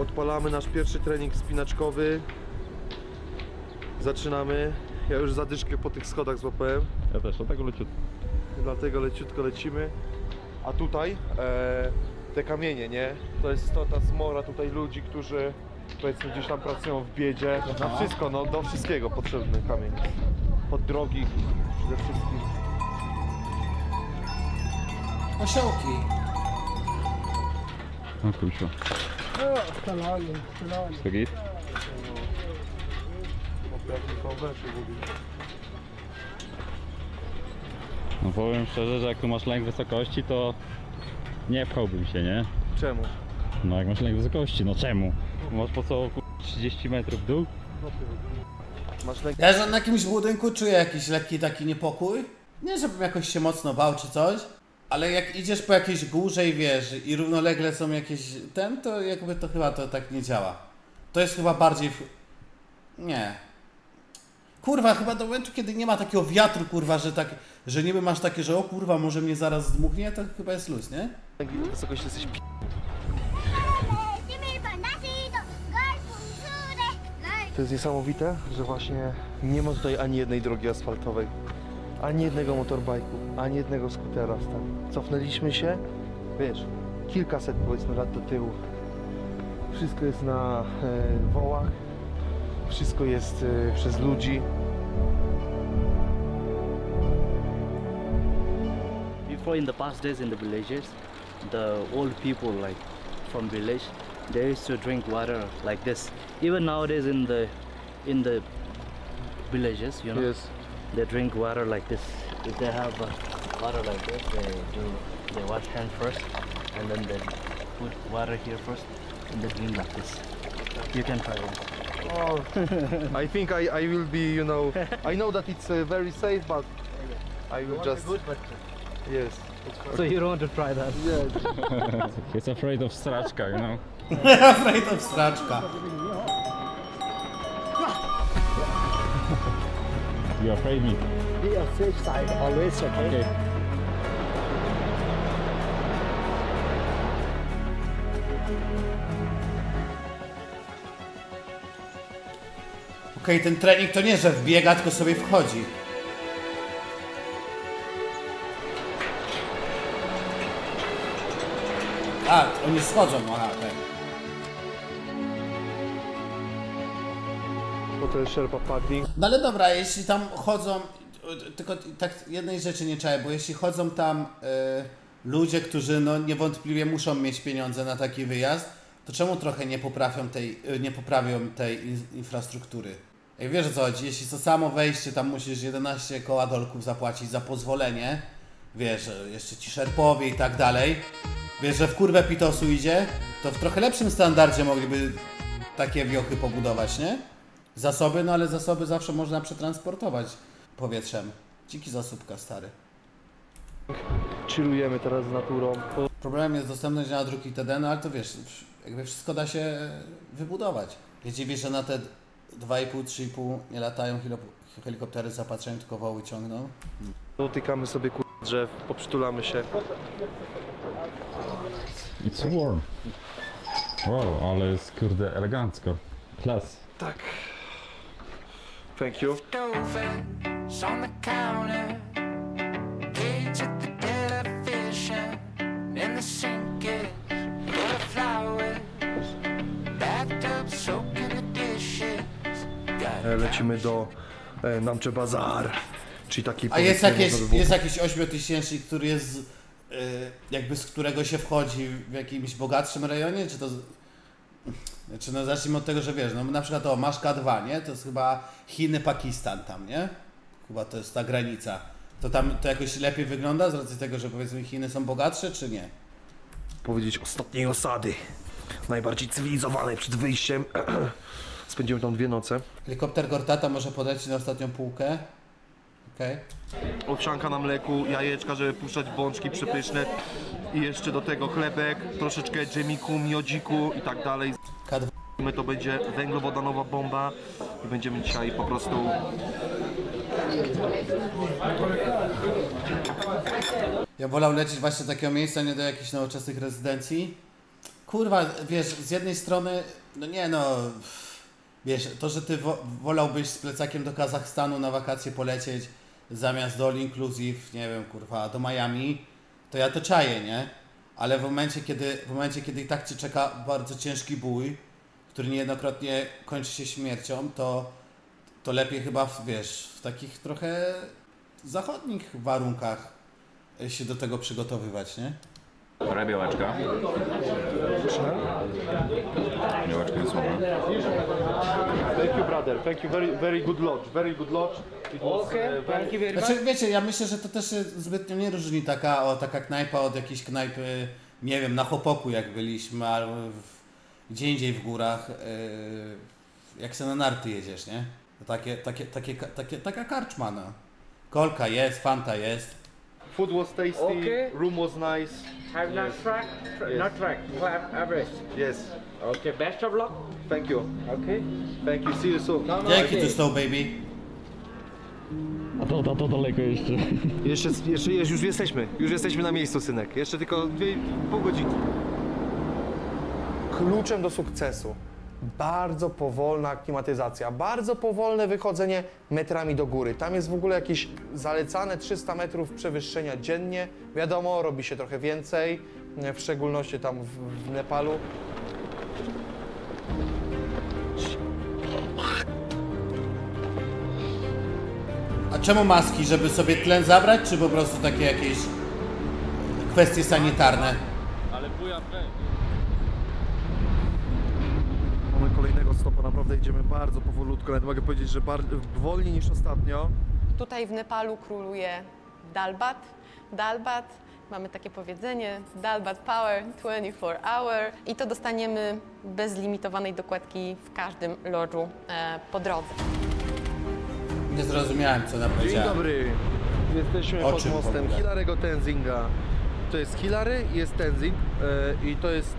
Odpalamy nasz pierwszy trening spinaczkowy. Zaczynamy. Ja już zadyszkę po tych schodach złapałem. Ja też, dlatego leciutko. Dlatego leciutko lecimy. A tutaj te kamienie, nie? To jest ta zmora tutaj ludzi, którzy powiedzmy gdzieś tam pracują w biedzie. Na wszystko, no do wszystkiego potrzebny kamień. Pod drogi przede wszystkim. Osiołki. No kurczę. Sagi? No powiem szczerze, że jak tu masz lęk wysokości, to nie pchałbym się, nie? Czemu? No jak masz lęk wysokości, no czemu? Masz po co 30 metrów w dół? Masz lęk... Ja na jakimś budynku czuję jakiś lekki taki niepokój. Nie, żebym jakoś się mocno bał czy coś, ale jak idziesz po jakiejś górze i wiesz, i równolegle są jakieś ten, to jakby to chyba to tak nie działa. To jest chyba bardziej... Nie. Kurwa, chyba do momentu, kiedy nie ma takiego wiatru, kurwa, że tak, że niby masz takie, że o kurwa, może mnie zaraz zdmuchnie, to chyba jest luz, nie? Wysokość jesteś p***. To jest niesamowite, że właśnie nie ma tutaj ani jednej drogi asfaltowej, ani jednego motorbajku, ani jednego skutera. Cofnęliśmy się, wiesz, kilkaset powiedzmy lat do tyłu. Wszystko jest na wołach. Wszystko jest przez ludzi. Before in the past days in the villages, the old people like from village, they used to drink water like this. Even nowadays in the villages, you know, yes. They drink water like this. If they have water like this, they wash hand first, and then they put water here first, and they drink like this. You can try it. Oh, I think I will be, you know, I know that it's very safe, but I will just... Good, but... Yes. So you don't want to try that? Yes. He's afraid of sraczka, you know? Afraid of sraczka. You afraid me? Be on safe side, always, okay? Okay. Okej, ten trening to nie, że wbiega, tylko sobie wchodzi. A, oni schodzą, aha, tak. Bo to jest sherpa paddling. No ale dobra, jeśli tam chodzą, tylko tak jednej rzeczy nie trzeba, bo jeśli chodzą tam ludzie, którzy no niewątpliwie muszą mieć pieniądze na taki wyjazd, to czemu trochę nie poprawią tej infrastruktury? Jak wiesz o co chodzi, jeśli to samo wejście, tam musisz 11 koła dolków zapłacić za pozwolenie, wiesz, jeszcze ci szerpowie i tak dalej, wiesz, że w kurwę pitosu idzie, to w trochę lepszym standardzie mogliby takie wiochy pobudować, nie? Zasoby, no ale zasoby zawsze można przetransportować powietrzem. Dziki zasóbka, stary. Chillujemy teraz z naturą. Problemem jest dostępność na druk itd., no ale to wiesz, jakby wszystko da się wybudować. Ja dziwię, że na te 2,5-3,5 nie latają helikoptery z zapatrzeniem, tylko woły ciągną. Dotykamy sobie drzew, poprzytulamy się. It's warm. Wow, ale jest kurde elegancko. Klas. Tak. Thank you. Lecimy do Namche Bazar, czyli taki... A jest jakiś 8000, który jest, jakby z którego się wchodzi w jakimś bogatszym rejonie, czy to... Znaczy, no zacznijmy od tego, że wiesz, no na przykład o, masz K2, nie? To jest chyba Chiny, Pakistan tam, nie? Chyba to jest ta granica. To tam to jakoś lepiej wygląda z racji tego, że powiedzmy Chiny są bogatsze, czy nie? Powiedzieć ostatniej osady, najbardziej cywilizowanej przed wyjściem. Spędzimy tam 2 noce. Helikopter Gortata może podać na ostatnią półkę. Okej. Okay. Owsianka na mleku, jajeczka, żeby puszczać bączki przepyszne. I jeszcze do tego chlebek, troszeczkę dżemiku, miodziku i tak dalej. K2. To będzie węglowodanowa bomba i będziemy dzisiaj po prostu... Ja wolał lecieć właśnie do takiego miejsca, nie do jakichś nowoczesnych rezydencji. Kurwa, wiesz, z jednej strony, no nie no... Wiesz, to, że ty wolałbyś z plecakiem do Kazachstanu na wakacje polecieć zamiast do All Inclusive, nie wiem, kurwa, do Miami, to ja to czaję, nie? Ale w momencie, kiedy i tak cię czeka bardzo ciężki bój, który niejednokrotnie kończy się śmiercią, to lepiej chyba, wiesz, w takich trochę zachodnich warunkach się do tego przygotowywać, nie? Pora białaczka. Białaczka jest słaba. Thank you, brother. Thank you. Very, very good lodge. Very good lodge. Okay. Thank you very much. Znaczy, wiecie, ja myślę, że to też zbytnio nie różni taka knajpa od jakiejś knajpy, nie wiem, na Hopoku jak byliśmy, albo gdzie indziej w górach, jak se na narty jedziesz, nie? Taka karczma, no. Kolka jest, fanta jest. Food was tasty, okay. Room was nice. Have yes. Not track? Yes. Not track, have average. Yes. Okay, best of luck. Thank you. Okay. Thank you, see you soon. No, no, thank okay. You to so, baby. A to daleko jeszcze. Już jesteśmy na miejscu, synek. Jeszcze tylko 2,5 godziny. Kluczem do sukcesu. Bardzo powolna aklimatyzacja, bardzo powolne wychodzenie metrami do góry. Tam jest w ogóle jakieś zalecane 300 metrów przewyższenia dziennie. Wiadomo, robi się trochę więcej, w szczególności tam w Nepalu. A czemu maski? Żeby sobie tlen zabrać, czy po prostu takie jakieś kwestie sanitarne? Ale buja we. Kolejnego stopa, naprawdę idziemy bardzo powolutku, ale mogę powiedzieć, że wolniej niż ostatnio. Tutaj w Nepalu króluje Dalbat. Dalbat, mamy takie powiedzenie, Dalbat Power 24 hour i to dostaniemy bez limitowanej dokładki w każdym lodżu po drodze. Nie zrozumiałem, co nam powiedziała. Dzień dobry, jesteśmy pod mostem Hillary'ego Tenzinga. To jest Hillary i jest Tenzing i to jest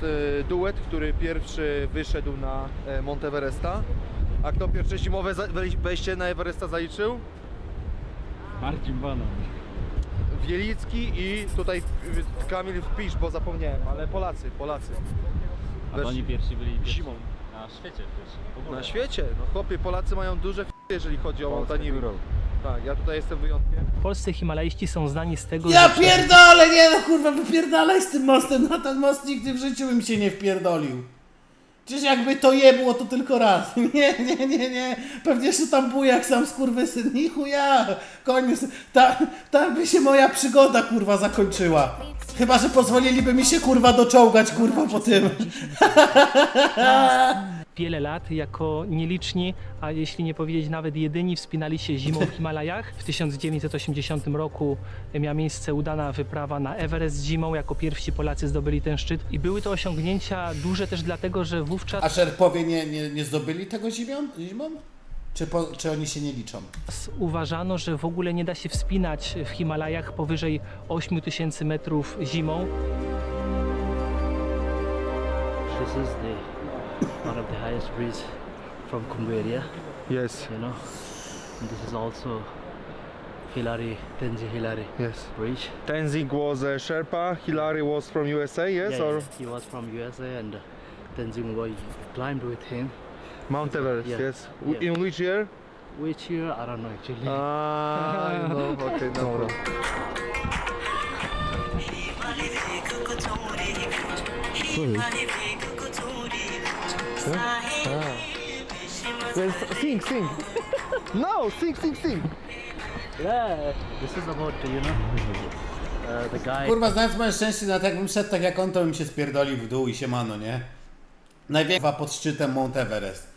duet, który pierwszy wyszedł na Mount Everesta. A kto pierwsze zimowe wejście na Everesta zaliczył? Marcin Banan. Wielicki i tutaj Kamil wpisz, bo zapomniałem, ale Polacy. A to oni pierwsi byli zimą. Na świecie pierwsi. Na świecie? No chłopie, Polacy mają duże f***y, jeżeli chodzi o mountainizm. Tak, ja tutaj jestem wyjątkiem. Polscy himalaiści są znani z tego, że... pierdolę, nie no kurwa, wypierdalaj z tym mostem, na ten most nigdy w życiu bym się nie wpierdolił. Przecież jakby to je było, to tylko raz. Nie. Pewnie się tam bujak sam skurwysyn. I chuja, koniec. Tam by się moja przygoda kurwa zakończyła. Chyba, że pozwoliliby mi się kurwa doczołgać kurwa po tym. wiele lat jako nieliczni, a jeśli nie powiedzieć nawet jedyni, wspinali się zimą w Himalajach. W 1980 roku miała miejsce udana wyprawa na Everest zimą, jako pierwsi Polacy zdobyli ten szczyt i były to osiągnięcia duże też dlatego, że wówczas... A Szerpowie nie zdobyli tego zimą? Czy oni się nie liczą? Uważano, że w ogóle nie da się wspinać w Himalajach powyżej 8000 metrów zimą. This is one of the highest bridges from Kumbu area. Yes. You know, and this is also Hillary, Tenji Hillary. Yes. Bridge. Tenzing was a Sherpa. Hillary was from USA. Yes, yes, or he was from USA, and Tenzing was climbed with him. Mount Everest. Yeah. Yes. Yeah. In which year? Which year? I don't know actually. Ah, no. Okay, no problem. Ah. Well, sing. No, sing. Yeah, this is about, you know, the guy. Kurwa, znając moje szczęście, nawet jakbym szedł tak jak on, to bym się spierdolił w dół i siemano, nie? Największa pod szczytem Mount Everest.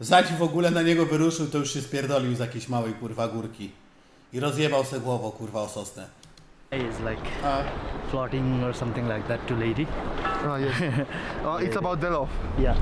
Zaś w ogóle na niego wyruszył, to już się spierdolił z jakiejś małej, kurwa, górki. I rozjebał se głową, kurwa, o sosnę. Is like floating or something like that to lady. Oh, yes. Oh, it's about the love. Yeah.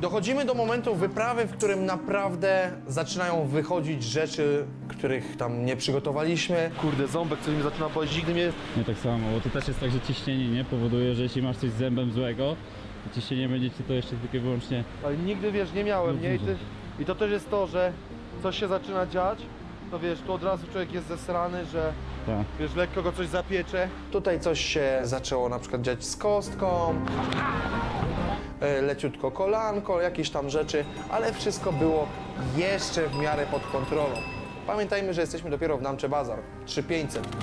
Dochodzimy do momentu wyprawy, w którym naprawdę zaczynają wychodzić rzeczy, których tam nie przygotowaliśmy. Kurde, ząbek, coś mi zaczyna boleć, nigdy mnie... Nie tak samo, bo to też jest tak, że ciśnienie, nie? Powoduje, że jeśli masz coś z zębem złego, to ciśnienie będzie ci to jeszcze tylko i wyłącznie... Ale nigdy, wiesz, nie miałem, nie? I to też jest to, że coś się zaczyna dziać, to wiesz, tu od razu człowiek jest zesrany, że tak. Wiesz, lekko go coś zapiecze. Tutaj coś się zaczęło na przykład dziać z kostką. Leciutko kolanko, jakieś tam rzeczy, ale wszystko było jeszcze w miarę pod kontrolą. Pamiętajmy, że jesteśmy dopiero w Namche Bazar, 3500.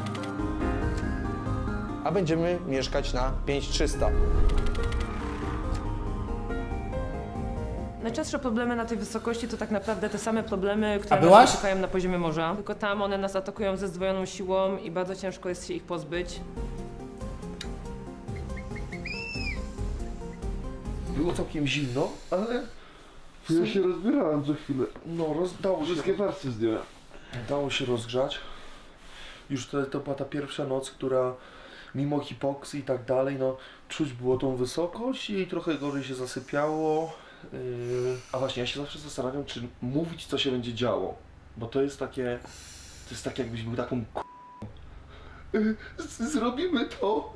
A będziemy mieszkać na 5300. Najczęstsze problemy na tej wysokości to tak naprawdę te same problemy, które nas atakują na poziomie morza. Tylko tam one nas atakują ze zdwojoną siłą i bardzo ciężko jest się ich pozbyć. Było całkiem zimno, ale ja się rozbierałem co chwilę. No, rozdało się. Wszystkie warstwy zdjąłem. Dało się rozgrzać. Już wtedy to była ta pierwsza noc, która mimo hipoksji i tak dalej, no czuć było tą wysokość i trochę gorzej się zasypiało. A właśnie, ja się zawsze zastanawiam, czy mówić, co się będzie działo, bo to jest takie, tak jakbyś był taką zrobimy to,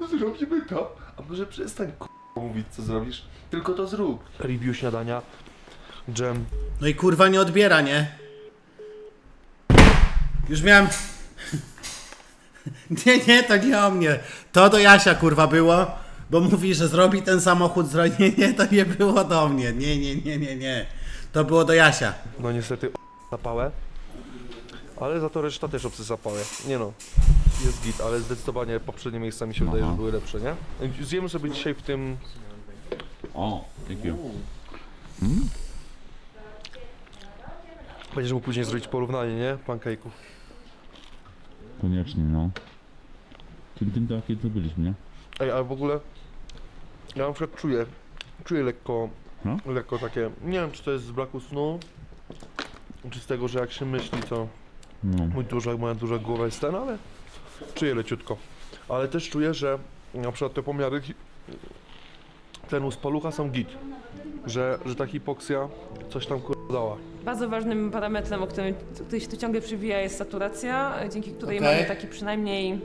a może przestań mówić, co zrobisz, tylko to zrób. Review śniadania, dżem. No i kurwa nie odbiera, nie? Już miałem... nie, to nie o mnie, to do Jasia kurwa było. Bo mówi, że zrobi ten samochód, nie, to nie było do mnie, nie. To było do Jasia. No niestety zapałę, ale za to reszta też zapałę. Nie no, jest git, ale zdecydowanie poprzednie miejsca mi się wydaje, że były lepsze, nie? Zjemy sobie dzisiaj w tym... O, dziękuję. Będziesz mógł później zrobić porównanie, nie? Pancake'ów. Koniecznie, no. Tym to jakie byliśmy, nie? Ej, ale w ogóle... Ja na przykład czuję lekko, lekko takie, nie wiem czy to jest z braku snu, czy z tego, że jak się myśli, to moja duża głowa jest ten, ale czuję leciutko. Ale też czuję, że na przykład te pomiary tlenu z palucha są git, że ta hipoksja coś tam dała. Bardzo ważnym parametrem, o którym się tu ciągle przywija, jest saturacja, dzięki której mamy taki przynajmniej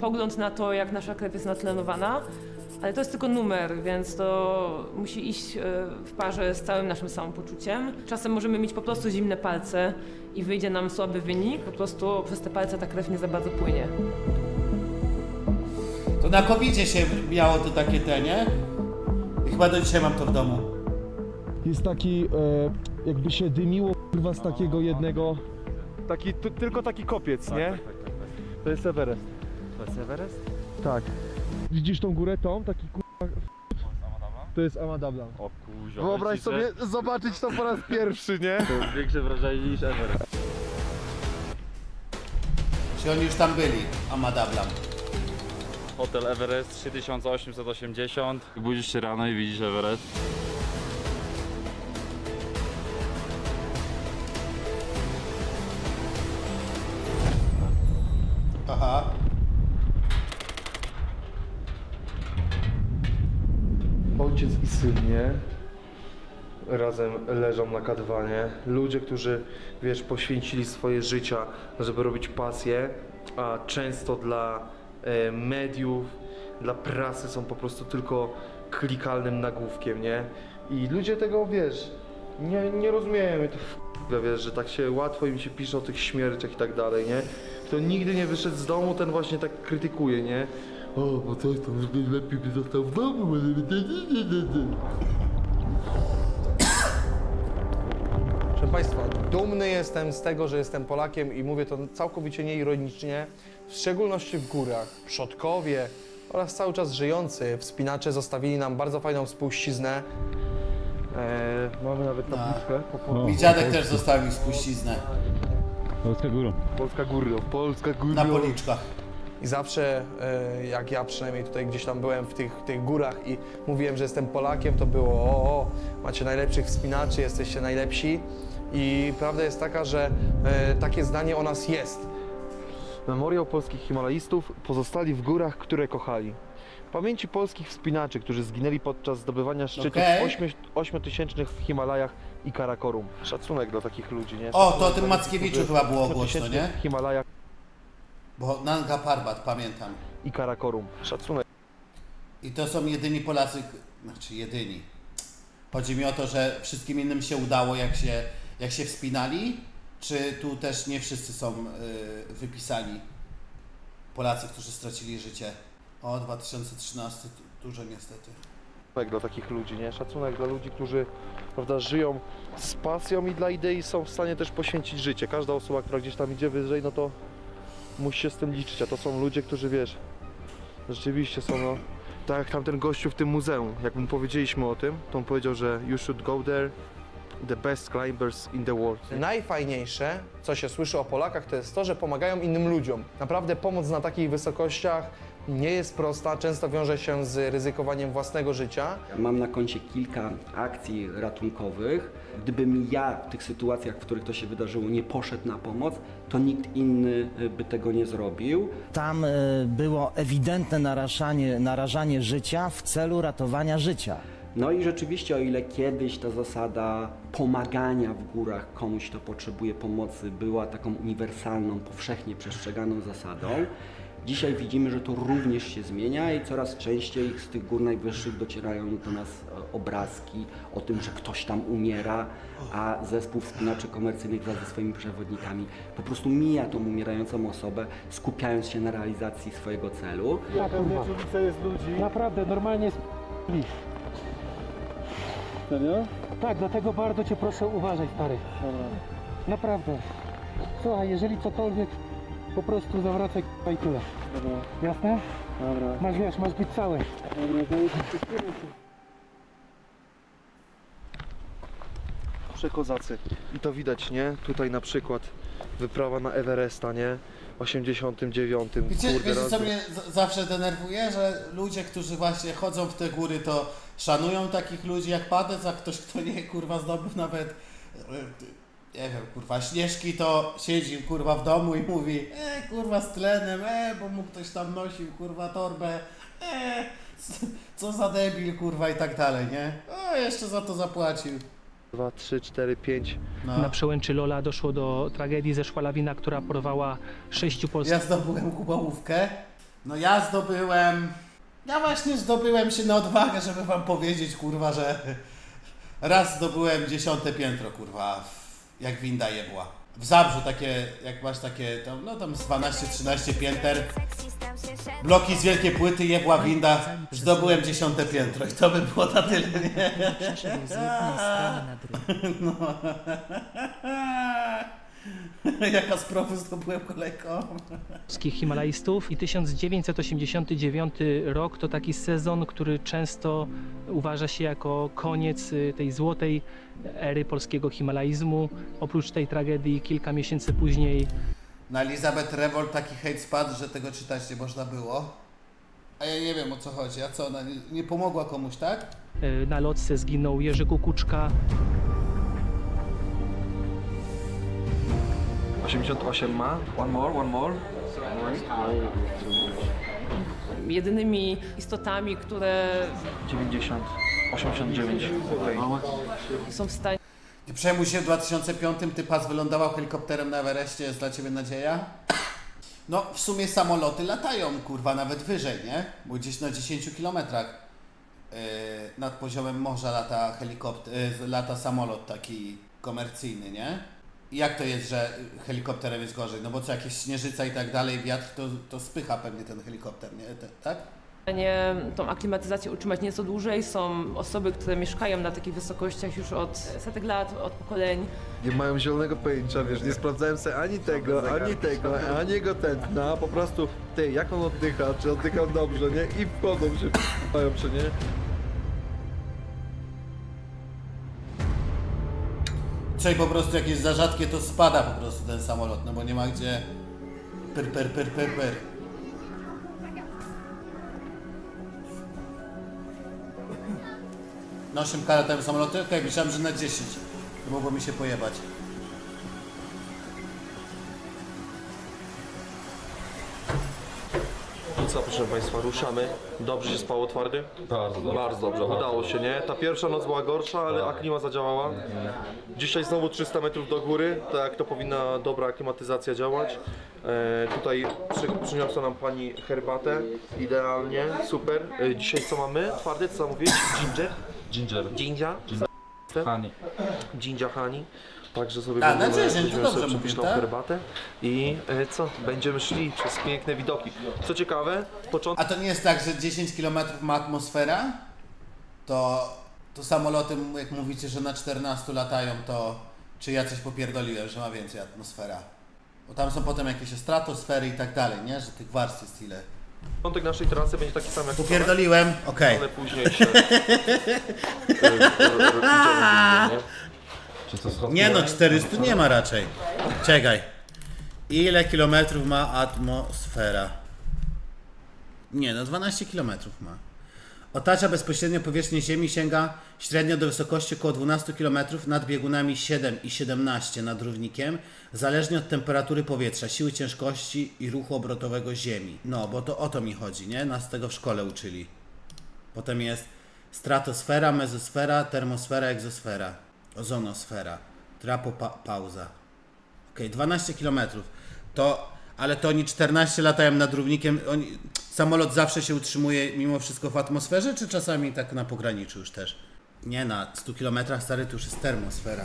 pogląd na to, jak nasza krew jest natlenowana. Ale to jest tylko numer, więc to musi iść w parze z całym naszym samopoczuciem. Czasem możemy mieć po prostu zimne palce i wyjdzie nam słaby wynik. Po prostu przez te palce ta krew nie za bardzo płynie. To na COVID-zie się miało to takie te, nie? I chyba do dzisiaj mam to w domu. Jest taki, jakby się dymiło kurwa z takiego jednego... Taki, tylko taki kopiec, tak, nie? Tak. To jest Everest. To jest Everest? Tak. Widzisz tą górę, tą? Taki kurwa... To jest Ama Dablam. O kuzio. Wyobraź sobie zobaczyć to po raz pierwszy, nie? To jest większe wrażenie niż Everest. Czy oni już tam byli, Ama Dablam? Hotel Everest 3880. Budzisz się rano i widzisz Everest. Aha. Ojciec i syn, nie? Razem leżą na kadwanie. Ludzie, którzy, wiesz, poświęcili swoje życia, żeby robić pasję, a często dla mediów, dla prasy są po prostu tylko klikalnym nagłówkiem, nie? I ludzie tego, wiesz, nie rozumieją. To wiesz, że tak się łatwo im się pisze o tych śmierciach i tak dalej, nie? Kto nigdy nie wyszedł z domu, ten właśnie tak krytykuje, nie? O, bo coś tam, żeby lepiej by został w domu, może by... Proszę Państwa, dumny jestem z tego, że jestem Polakiem i mówię to całkowicie nieironicznie, w szczególności w górach. Przodkowie oraz cały czas żyjący wspinacze zostawili nam bardzo fajną spuściznę. Mamy nawet tabliczkę. No. Mi dziadek też zostawił spuściznę. Polska góra. Polska góra. Polska góra. Na policzkach. I zawsze, jak ja przynajmniej tutaj gdzieś tam byłem w tych górach i mówiłem, że jestem Polakiem, to było o, macie najlepszych wspinaczy, jesteście najlepsi. I prawda jest taka, że takie zdanie o nas jest. Memoriał polskich Himalajistów pozostali w górach, które kochali. Pamięci polskich wspinaczy, którzy zginęli podczas zdobywania szczytów 8-tysięcznych w Himalajach i Karakorum. Szacunek dla takich ludzi, nie? O, to o tym Mackiewiczu chyba było głośno, nie? W Himalajach. Bo Nanga Parbat, pamiętam. I Karakorum. Szacunek. I to są jedyni Polacy, znaczy jedyni. Chodzi mi o to, że wszystkim innym się udało, jak się wspinali, czy tu też nie wszyscy są wypisani Polacy, którzy stracili życie? O, 2013, dużo niestety. Szacunek dla takich ludzi, nie? Szacunek dla ludzi, którzy, prawda, żyją z pasją i dla idei są w stanie też poświęcić życie. Każda osoba, która gdzieś tam idzie wyżej, no to musi się z tym liczyć, a to są ludzie, którzy, wiesz, rzeczywiście są, no, tak jak tamten gościu w tym muzeum, jak mu powiedzieliśmy o tym, to on powiedział, że you should go there, the best climbers in the world. Najfajniejsze, co się słyszy o Polakach, to jest to, że pomagają innym ludziom. Naprawdę pomoc na takich wysokościach nie jest prosta, często wiąże się z ryzykowaniem własnego życia. Mam na koncie kilka akcji ratunkowych. Gdybym ja w tych sytuacjach, w których to się wydarzyło, nie poszedł na pomoc, to nikt inny by tego nie zrobił. Tam było ewidentne narażanie życia w celu ratowania życia. No i rzeczywiście, o ile kiedyś ta zasada pomagania w górach komuś, kto potrzebuje pomocy, była taką uniwersalną, powszechnie przestrzeganą zasadą, dzisiaj widzimy, że to również się zmienia i coraz częściej z tych gór najwyższych docierają do nas obrazki o tym, że ktoś tam umiera, a zespół wspinaczy komercyjnych wraz ze swoimi przewodnikami po prostu mija tą umierającą osobę, skupiając się na realizacji swojego celu. Na pewnej ulicy jest ludzi. Naprawdę, normalnie jest liść. Serio? Tak, dlatego bardzo Cię proszę uważać, stary. Dobra. Naprawdę. Słuchaj, jeżeli cokolwiek... Po prostu zawracaj k***a i tyle. Dobra. Jasne? Dobra. Masz, wiesz, masz być cały. Dobra, Przekozacy. I to widać, nie? Tutaj na przykład wyprawa na Everesta, nie? 89. Wiecie, co mnie zawsze denerwuje? Że ludzie, którzy właśnie chodzą w te góry, to szanują takich ludzi jak Patec, a ktoś, kto nie, kurwa, zdobył nawet... nie wiem, kurwa, Śnieżki, to siedzi, kurwa, w domu i mówi kurwa, z tlenem, bo mu ktoś tam nosił, kurwa, torbę, co za debil, kurwa, i tak dalej, nie? O, jeszcze za to zapłacił. 2, 3, 4, 5. No. Na przełęczy Lola doszło do tragedii, zeszła lawina, która porwała 6 polskich. Ja zdobyłem kubałówkę, no ja właśnie zdobyłem się na odwagę, żeby wam powiedzieć, kurwa, że raz zdobyłem 10. piętro, kurwa, jak winda jebła. W Zabrzu takie, jak masz takie, tam, no tam z 12-13 pięter, bloki z wielkiej płyty jebła winda, zdobyłem 10. piętro i to by było na tyle, nie? No. Jaka z profy zdobyłem kolejką. Polskich Himalajstów i 1989 rok to taki sezon, który często uważa się jako koniec tej złotej ery polskiego himalaizmu. Oprócz tej tragedii kilka miesięcy później Na Elizabeth Revolt taki hejt spadł, że tego czytać nie można było. A ja nie wiem, o co chodzi. A co, ona nie pomogła komuś, tak? Na Lhotse zginął Jerzy Kukuczka. 88 ma. One more, one more. Jedynymi istotami, które... 90, 89. Są w stanie... Nie przejmuj się, w 2005 ty pas wylądował helikopterem na Everestie, jest dla ciebie nadzieja? No, w sumie samoloty latają, kurwa, nawet wyżej, nie? Bo gdzieś na 10 kilometrach nad poziomem morza lata helikopter, lata samolot taki komercyjny, nie? I jak to jest, że helikopterem jest gorzej? No bo co, jakieś śnieżyca i tak dalej, wiatr, to spycha pewnie ten helikopter, nie? Tak? Tą aklimatyzację utrzymać nieco dłużej. Są osoby, które mieszkają na takich wysokościach już od setek lat, od pokoleń. Nie mają zielonego pojęcia, wiesz, nie sprawdzałem sobie ani tego, ani jego tętna. Po prostu, ty, jak on oddycha, czy oddychał dobrze, nie? I wchodzą się, czy nie? Czyli po prostu jak jest za rzadkie, to spada po prostu ten samolot, no bo nie ma gdzie pyr. Na 8K latają samoloty? Okej, okay, myślałem, że na 10. To mogło mi się pojebać. I co, proszę Państwa, ruszamy. Dobrze się spało, Twardy? Bardzo dobrze. Bardzo dobrze. Udało się, nie? Ta pierwsza noc była gorsza, ale aklima zadziałała. Dzisiaj znowu 300 metrów do góry, tak to powinna dobra aklimatyzacja działać. Tutaj przyniosła nam Pani herbatę, idealnie, super. Dzisiaj co mamy? Twardy, co mówisz? Ginger? Ginger honey. Także sobie będziemy herbatę i co? Będziemy szli przez piękne widoki. Co ciekawe, początek... A to nie jest tak, że 10 km ma atmosfera? To samoloty, jak mówicie, że na 14 latają, to czy ja coś popierdoliłem, że ma więcej atmosfera? Bo tam są potem jakieś stratosfery i tak dalej, nie? Że tych warstw jest ile. Początek naszej trasy będzie taki sam jak popierdoliłem, okej. Okay. Ale później się... Nie no, 400 nie ma raczej. Czekaj. Ile kilometrów ma atmosfera? Nie no, 12 kilometrów ma. Otacza bezpośrednio powierzchnię Ziemi, sięga średnio do wysokości około 12 km, nad biegunami 7 i 17 nad równikiem, zależnie od temperatury powietrza, siły ciężkości i ruchu obrotowego Ziemi. No, bo to o to mi chodzi, nie? Nas tego w szkole uczyli. Potem jest stratosfera, mezosfera, termosfera, egzosfera. Ozonosfera. Trapopauza. Okej, 12 km. To, ale to oni 14 latają nad równikiem. Oni, samolot zawsze się utrzymuje mimo wszystko w atmosferze, czy czasami tak na pograniczu już też? Nie, na 100 km stary to już jest termosfera.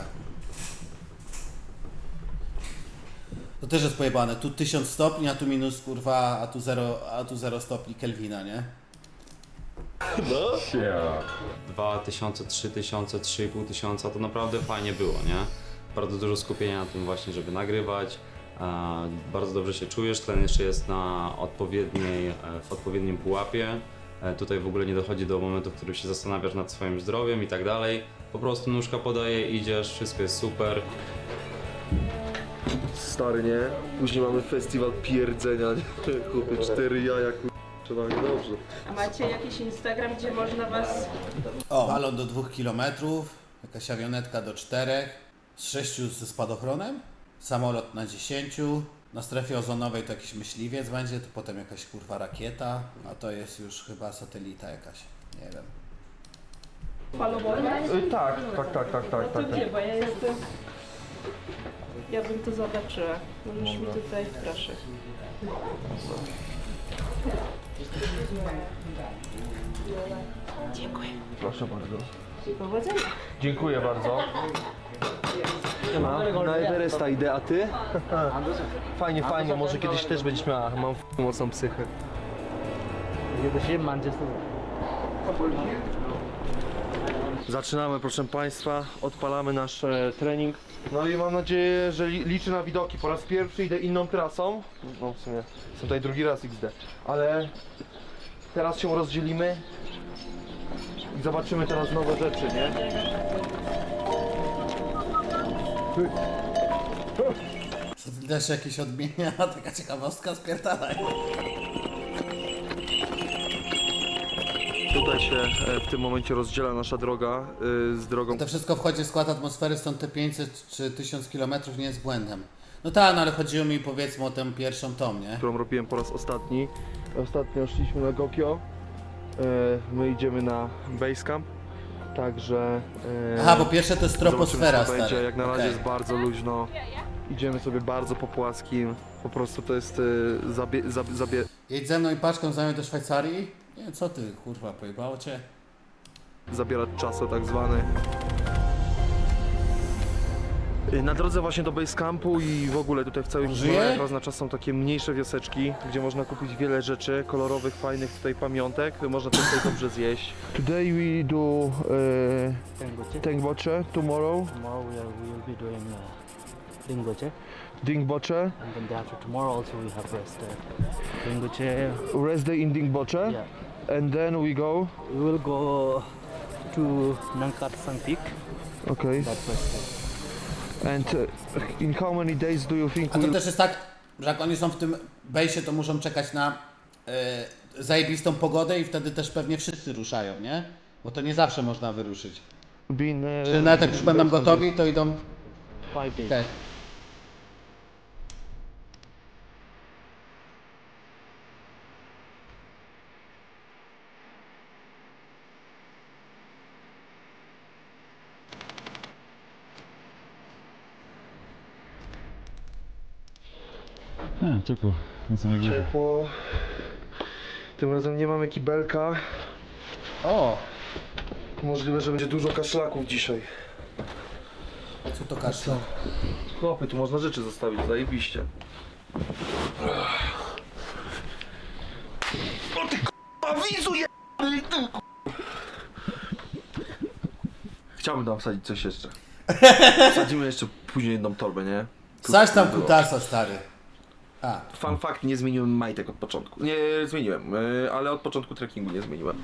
To też jest pojebane. Tu 1000 stopni, a tu minus kurwa, a tu 0 stopni Kelvina, nie? No. 2000, 3000, 3500 to naprawdę fajnie było, nie? Bardzo dużo skupienia na tym właśnie, żeby nagrywać. Bardzo dobrze się czujesz, tlen jeszcze jest na odpowiednim pułapie. Tutaj w ogóle nie dochodzi do momentu, w którym się zastanawiasz nad swoim zdrowiem i tak dalej. Po prostu nóżka podaje, idziesz, wszystko jest super. Stary, nie? Później mamy festiwal pierdzenia, chłopie, 4 jaja, dobrze. A macie jakiś Instagram, gdzie można was... O, balon do 2 kilometrów, jakaś awionetka do 4, z 6 ze spadochronem, samolot na 10, na strefie ozonowej to jakiś myśliwiec będzie, to potem jakaś kurwa rakieta, a to jest już chyba satelita jakaś, nie wiem. Falowolna? Tak. To nie, bo ja jestem... Ja bym to zobaczyła, no już mi tutaj proszę. Dziękuję. Proszę bardzo. Powodzenia. Dziękuję bardzo. Na Everesta idę, a ty? Fajnie, może kiedyś też będziesz miała. Mam mocną psychę. Zaczynamy, proszę Państwa, odpalamy nasz trening. No i mam nadzieję, że liczę na widoki. Po raz pierwszy idę inną trasą. No w sumie jestem tutaj drugi raz XD. Ale teraz się rozdzielimy i zobaczymy teraz nowe rzeczy, nie? Też jakieś odmienia, taka ciekawostka, spierdalaj. Tutaj się w tym momencie rozdziela nasza droga z drogą... To wszystko wchodzi w skład atmosfery, stąd te 500 czy 1000 km nie jest błędem. No tak, no ale chodziło mi powiedzmy o tę pierwszą tom, nie? Którą robiłem po raz ostatni. Ostatnio szliśmy na Gokio. My idziemy na Basecamp. Także... Aha, bo pierwsze to jest troposfera, stary. Jak na razie jest bardzo luźno. Idziemy sobie bardzo po płaskim. Po prostu to jest... Jedź ze mną i paczką za mną do Szwajcarii? Nie, co ty, kurwa, pojebało cię? Zabierać czasu tak zwany. Na drodze właśnie do Basecampu i w ogóle tutaj w całym Himalajach raz na czas są takie mniejsze wioseczki, gdzie można kupić wiele rzeczy, kolorowych, fajnych tutaj pamiątek, można też tutaj dobrze zjeść. Today we do Dingboche, tomorrow. Tomorrow we will be doing Dingboche. Dingboche. And then day after tomorrow also we have rest day. Dingboche. Rest day in Dingboche. Yeah. And then we go. We will go to Nangkartshang Peak. Okay. That rest day. And in how many days do you think to też jest tak, że jak oni są w tym bejsie, to muszą czekać na zajebistą pogodę i wtedy też pewnie wszyscy ruszają, nie? Bo to nie zawsze można wyruszyć. Czyli nawet jak już będą gotowi, to idą... 5 days. Okay. Ciepło, na samej górze. Ciepło. Tym razem nie mamy kibelka. O! Możliwe, że będzie dużo kaszlaków dzisiaj. Co to kaszlak? Chłopy, tu można rzeczy zostawić, zajebiście. O ty k***a, wizu jebany, ty k***a. Chciałbym tam wsadzić coś jeszcze. Wsadzimy jeszcze później jedną torbę, nie? Wsadź tam kutasa, stary. Fun fact, nie zmieniłem majtek od początku. Nie, zmieniłem, ale od początku trekkingu nie zmieniłem.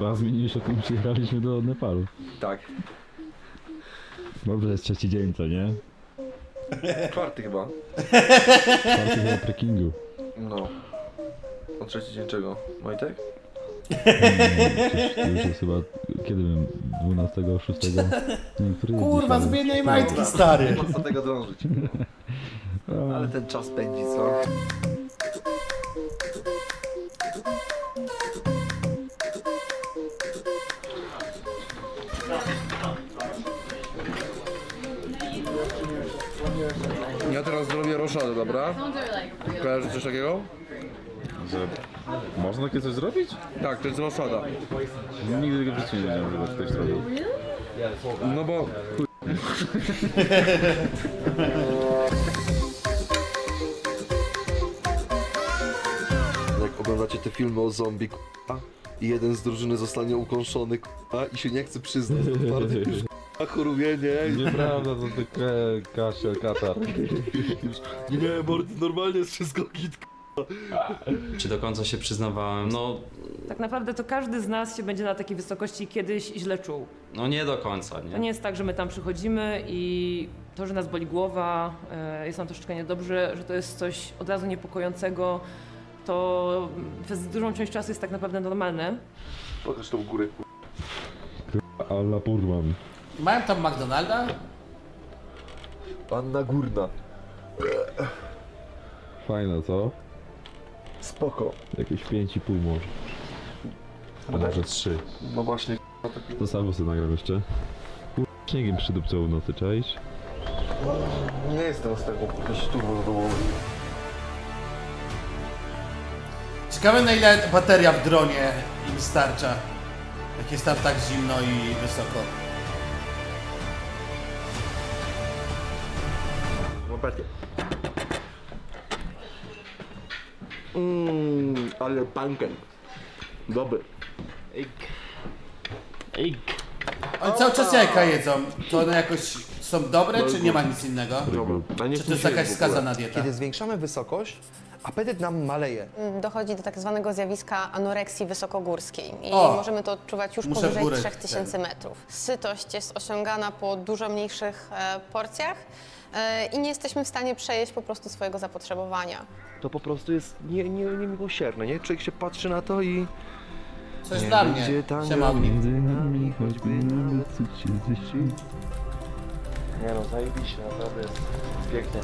Raz zmieniłeś, o tym przyjechaliśmy do Nepalu. Tak. Dobrze, jest trzeci dzień, co nie? Czwarty chyba. Czwarty chyba trekkingu. No. O trzeci dzień czego? Majtek? To już jest chyba, kiedy wiem, 12, 6? Kurwa, zmieniaj majtki, stary! Nie można tego drążyć. Ale ten czas pędzi, co? Ja teraz zrobię roszadę, dobra? Kojarzy coś takiego? Można takie coś zrobić? Tak, to jest roszada. Nigdy w życiu nie wiedziałem, żeby ktoś zrobił. No bo... Jak oglądacie te filmy o zombie k***a i jeden z drużyny zostanie ukąszony k***a i się nie chce przyznać do twardy k***a chorubienie. Nieprawda, to ty kaszel, katar. Nie miałem mordy, normalnie jest wszystko git k***a. Czy do końca się przyznawałem, no... Tak naprawdę to każdy z nas się będzie na takiej wysokości kiedyś źle czuł. No nie do końca, nie? To nie jest tak, że my tam przychodzimy i to, że nas boli głowa, jest nam troszeczkę niedobrze, że to jest coś od razu niepokojącego, to przez dużą część czasu jest tak naprawdę normalne. Pokaż tą górę, k***a. Alla Purman. Mają tam McDonalda? Panna Górna. Fajna, co? Spoko. Jakieś 5,5 może. A może 3. No właśnie. To samo sobie nagram jeszcze. Śniegiem przydupcą u nocy, czaisz? Nie jestem z tego jakiś turbo zadowolony. Ciekawe na ile bateria w dronie im starcza. Jak jest tam tak zimno i wysoko. Roberty. Ale pancake. Dobry. Oni cały czas jajka jedzą. To one jakoś są dobre, czy nie ma nic innego? Czy to jest jakaś skazana dieta? Kiedy zwiększamy wysokość, apetyt nam maleje. Dochodzi do tak zwanego zjawiska anoreksji wysokogórskiej i możemy to odczuwać już powyżej 3000 metrów. Sytość jest osiągana po dużo mniejszych porcjach i nie jesteśmy w stanie przejeść po prostu swojego zapotrzebowania. To po prostu jest niemiłosierne, nie? Człowiek się patrzy na to i... Coś nie dla mnie, nie no, zajebiście, naprawdę jest pięknie.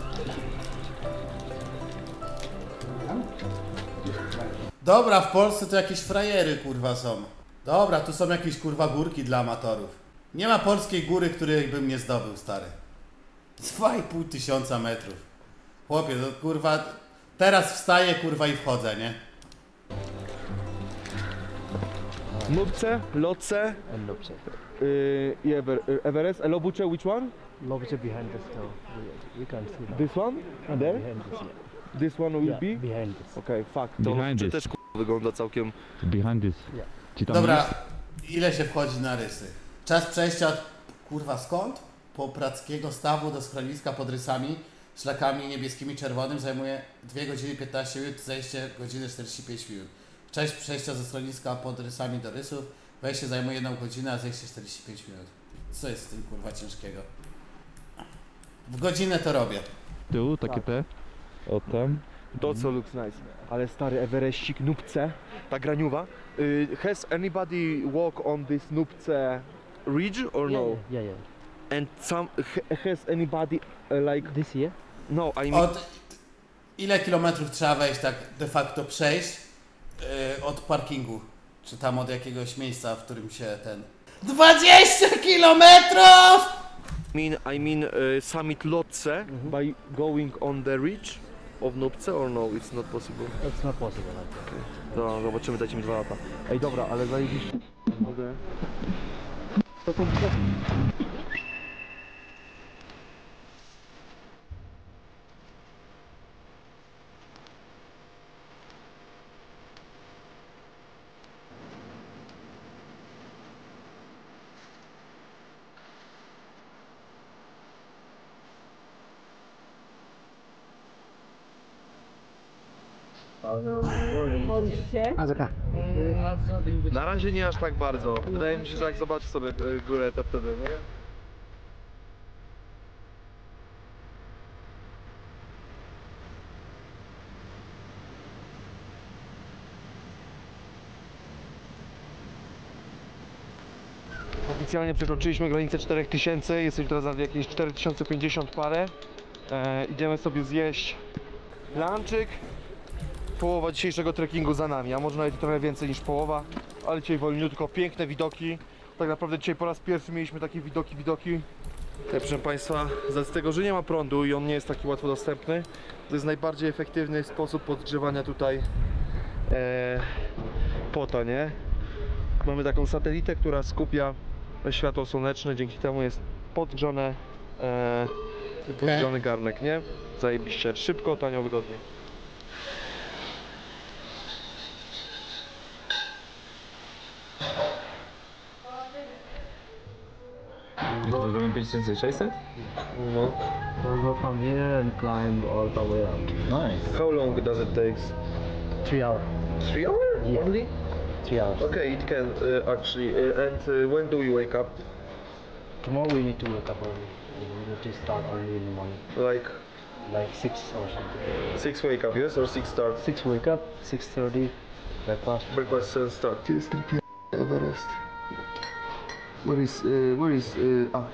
Dobra, w Polsce to jakieś frajery kurwa są. Dobra, tu są jakieś kurwa górki dla amatorów. Nie ma polskiej góry, której bym nie zdobył, stary. 2500 metrów. Chłopie, to kurwa... Teraz wstaję kurwa i wchodzę, nie? Nuptse, Lhotse, Everest, Lobuche, which one? Lobuche behind us now. We can't see now. This one? And there? Behind us, yeah. This one will be? Behind us. Okay, fuck. To Lhotse też k***a wygląda całkiem... Behind us. Yeah. Dobra, ile się wchodzi na Rysy? Czas przejścia od kurwa skąd? Po Prackiego Stawu do schroniska pod Rysami, szlakami niebieskimi, czerwonym zajmuje 2 godziny 15 minut, zejście godzinę 45 minut. Część przejścia ze schroniska pod Rysami do Rysów, wejście zajmuje 1 godzinę, a zejście 45 minut. Co jest z tym kurwa ciężkiego? W godzinę to robię. Tu, takie te. O tam. To co looks nice. Ale stary Everestik, Nuptse, ta graniuwa. Has anybody walk on this Nuptse ridge or no? Yeah. And some, has anybody like... This year? No, I mean... Od ile kilometrów trzeba wejść tak de facto przejść? Od parkingu, czy tam od jakiegoś miejsca, w którym się ten... 20 kilometrów! I mean summit Lhotse by going on the ridge of Nuptse or no, it's not possible? It's not possible. No, zobaczymy, dajcie mi 2 lata. Ej, dobra, ale zajebiście. Mogę... Na razie nie aż tak bardzo. Wydaje mi się, że jak zobaczy sobie górę, to wtedy, nie? Oficjalnie przekroczyliśmy granicę 4000, jesteśmy teraz na jakieś 4050 parę. Idziemy sobie zjeść lunchik. Połowa dzisiejszego trekkingu za nami, a może nawet trochę więcej niż połowa, ale dzisiaj wolniutko, piękne widoki. Tak naprawdę dzisiaj po raz pierwszy mieliśmy takie widoki. Tak, proszę Państwa, z tego, że nie ma prądu i on nie jest taki łatwo dostępny, to jest najbardziej efektywny sposób podgrzewania tutaj pota, nie? Mamy taką satelitę, która skupia światło słoneczne, dzięki temu jest podgrzane, podgrzany garnek, nie? Zajebiście, szybko, tanio, wygodnie. Zrobimy 5600? No. We'll go from here and climb all the way up. Nice. How long does it take? 3 hours. 3 hours? Yeah. Only? 3 hours. Okay, it can actually. And when do we wake up? Tomorrow we need to wake up early. We need to start early in the morning. Like 6 or something. 6 wake up, yes? Or 6 start? 6 wake up, 6:30, breakfast. Breakfast and start. Everest.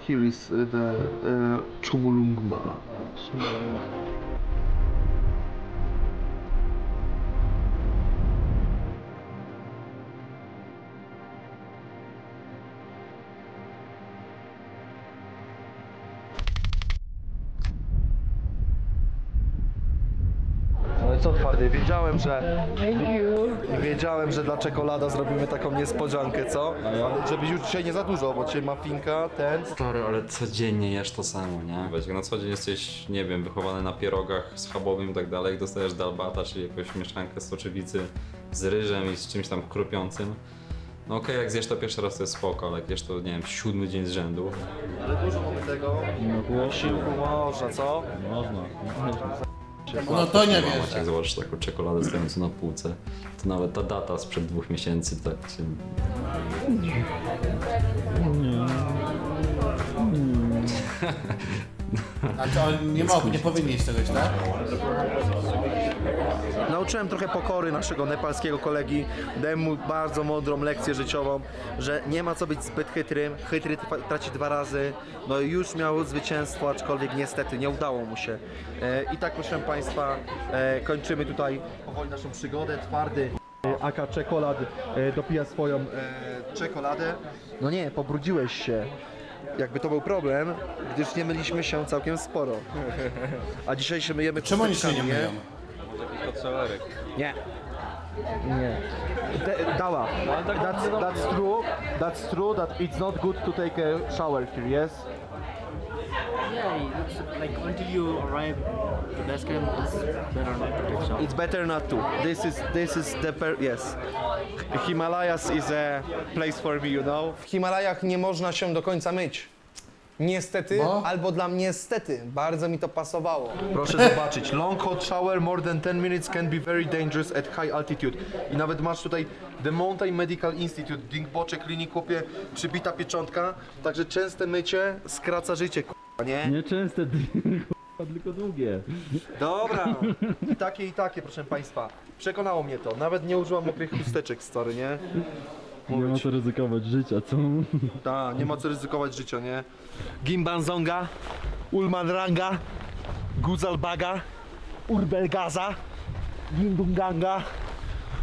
Here is the Chumulungma. Wiedziałem, że... Wiedziałem, że dla czekolada zrobimy taką niespodziankę, co? Żebyś już dzisiaj nie za dużo, bo dzisiaj mafinka, ten... Stary, ale codziennie jesz to samo, nie? Weź, jak na co dzień jesteś, nie wiem, wychowany na pierogach schabowym i tak dalej, dostajesz dalbata, czyli jakąś mieszankę z soczewicy z ryżem i z czymś tam chrupiącym. No okej, jak zjesz to pierwszy raz, to jest spoko, ale jak jesz to, nie wiem, 7. dzień z rzędu. Ale dużo od tego... Siłku można, co? Można. No łatwo, to nie wiesz. Jak zobaczysz taką czekoladę stojącą na półce, to nawet ta data sprzed 2 miesięcy tak się... Znaczy on nie powinien jeść czegoś, tak? Nauczyłem trochę pokory naszego nepalskiego kolegi, dałem mu bardzo mądrą lekcję życiową, że nie ma co być zbyt chytrym, chytry traci 2 razy, no i już miał zwycięstwo, aczkolwiek niestety nie udało mu się. I tak proszę Państwa, kończymy tutaj powoli naszą przygodę, Twardy aka Czekolad dopija swoją czekoladę. No nie, pobrudziłeś się. Jakby to był problem, gdyż nie myliśmy się całkiem sporo. A dzisiaj się myjemy. Czemu oni się nie myją? Nie. Nie. Dawa. That's true that it's not good to take a shower here, yes? Yeah, like until you arrive to the base camp, it's better not to take shower. It's better not to. This is the yes. Himalayas is a place for me, you know. W Himalajach nie można się do końca myć. Niestety, bo? Albo dla mnie niestety, bardzo mi to pasowało. Proszę zobaczyć, long hot shower more than 10 minutes can be very dangerous at high altitude. I nawet masz tutaj The Mountain Medical Institute, Dingboche klinik, chłopie, przybita pieczątka. Także częste mycie skraca życie, k***a, nie? Nie częste, tylko długie. Dobra, i takie, proszę Państwa. Przekonało mnie to, nawet nie użyłam mokrych chusteczek, stary, nie? Mówić. Nie ma co ryzykować życia, co? Tak, nie ma co ryzykować życia, nie? Gimbanzonga, Ulmanranga, Guzalbaga, Urbelgaza, Gindunganga,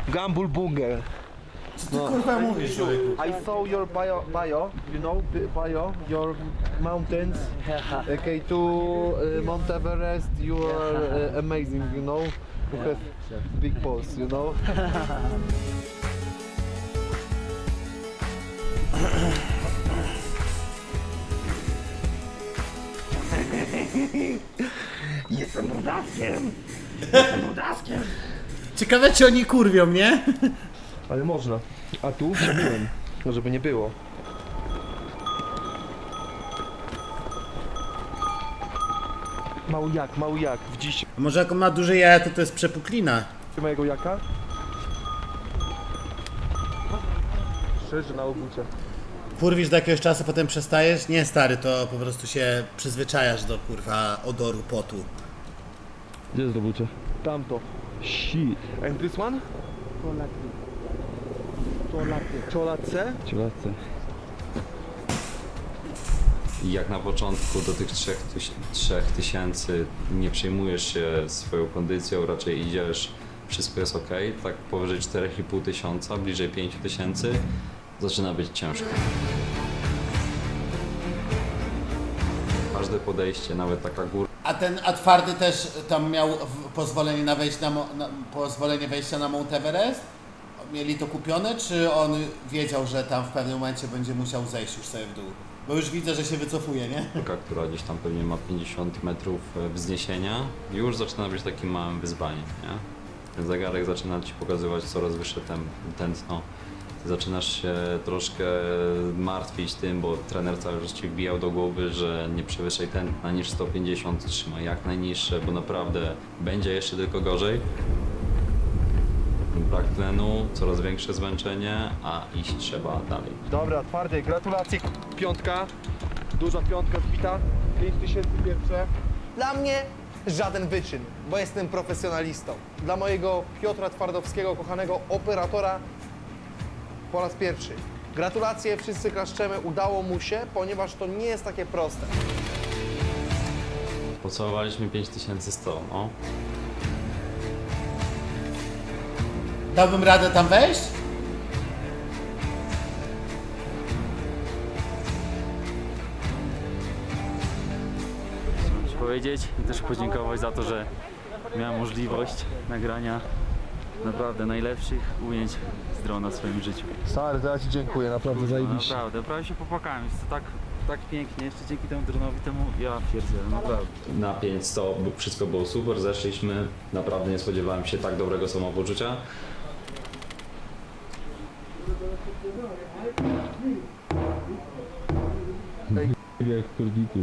Gambulbungel. Co ty kurwa mówisz, człowieku? I saw your bio, you know, bio, your mountains, K2, Mount Everest, you are amazing, you know? You have big balls, you know? Jestem udaskiem! Jestem udaskiem! Ciekawe, czy oni kurwią, nie? Ale można. A tu byłem. No, żeby nie było. Mały jak, w dziś. A może jak on ma duże jaja, to jest przepuklina. Czy mojego jaka? Szerzy na obucie. Kurwisz do jakiegoś czasu, potem przestajesz? Nie, stary, to po prostu się przyzwyczajasz do, kurwa, odoru potu. Gdzie jest obucie? Tamto. Shit. And this one? Czolatce? Czolatce. Jak na początku do tych 3000 nie przejmujesz się swoją kondycją, raczej idziesz, wszystko jest ok, tak powyżej 4500, bliżej 5000 zaczyna być ciężko. Każde podejście, nawet taka góra. A Twardy też tam miał pozwolenie na wejście pozwolenie wejścia na Mount Everest? Mieli to kupione, czy on wiedział, że tam w pewnym momencie będzie musiał zejść już sobie w dół? Bo już widzę, że się wycofuje, nie? Taka, która gdzieś tam pewnie ma 50 metrów wzniesienia, już zaczyna być takim małym wyzwaniem, nie? Zegarek zaczyna ci pokazywać coraz wyższe tętno. Zaczynasz się troszkę martwić tym, bo trener cały czas ci wbijał do głowy, że nie przewyższaj tętna niż 150, trzyma jak najniższe, bo naprawdę będzie jeszcze tylko gorzej. Brak tlenu, coraz większe zmęczenie, a iść trzeba dalej. Dobra, Twardy, gratulacje, piątka, duża piątka zbita, 5000 pierwsze. Dla mnie żaden wyczyn, bo jestem profesjonalistą. Dla mojego Piotra Twardowskiego, kochanego operatora, po raz pierwszy. Gratulacje, wszyscy klaszczemy, udało mu się, ponieważ to nie jest takie proste. Pocałowaliśmy 5100, no. Dałbym radę tam wejść? Powiedzieć i też podziękować za to, że miałem możliwość nagrania naprawdę najlepszych ujęć z drona w swoim życiu. Stary, ja Ci dziękuję, naprawdę zajebiście. Naprawdę, prawie się popłakałem, jest to tak pięknie, jeszcze dzięki temu dronowi temu, ja pierdzielę, naprawdę. Na 500 wszystko było super, zeszliśmy, naprawdę nie spodziewałem się tak dobrego samopoczucia. Jak kurwiku.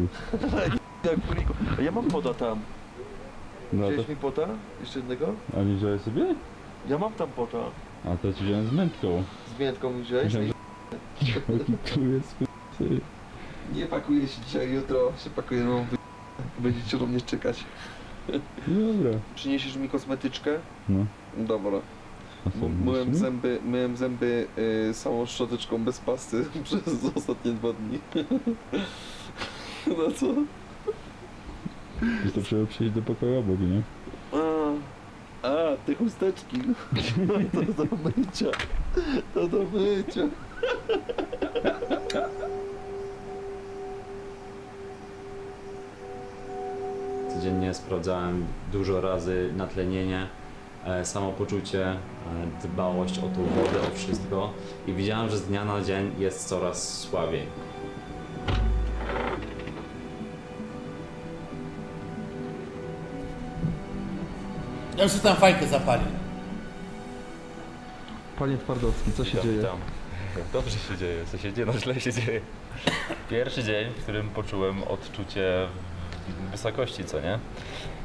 Ja mam woda tam. No to... mi pota? Jeszcze jednego? A nie wziąłeś sobie? Ja mam tam pota. A to ci wziąłem z miętką. Z miętką mi wziąłeś? Nie pakuję się dzisiaj, jutro się pakuję, no będziecie do mnie czekać. Dobra. Przyniesiesz mi kosmetyczkę? No. Dobra. Myłem zęby samą szczoteczką bez pasty przez ostatnie 2 dni. No co? Wiesz, to trzeba przyjść do pokoju obok, nie? A te chusteczki. To do mycia. To do mycia. Codziennie sprawdzałem dużo razy natlenienie, samopoczucie, dbałość o tą wodę, o wszystko i widziałem, że z dnia na dzień jest coraz słabiej. Ja już tam fajkę zapalił. Panie Twardowski, co się dzieje? Dobrze się dzieje, co się dzieje, no źle się dzieje. Pierwszy dzień, w którym poczułem odczucie wysokości, co nie?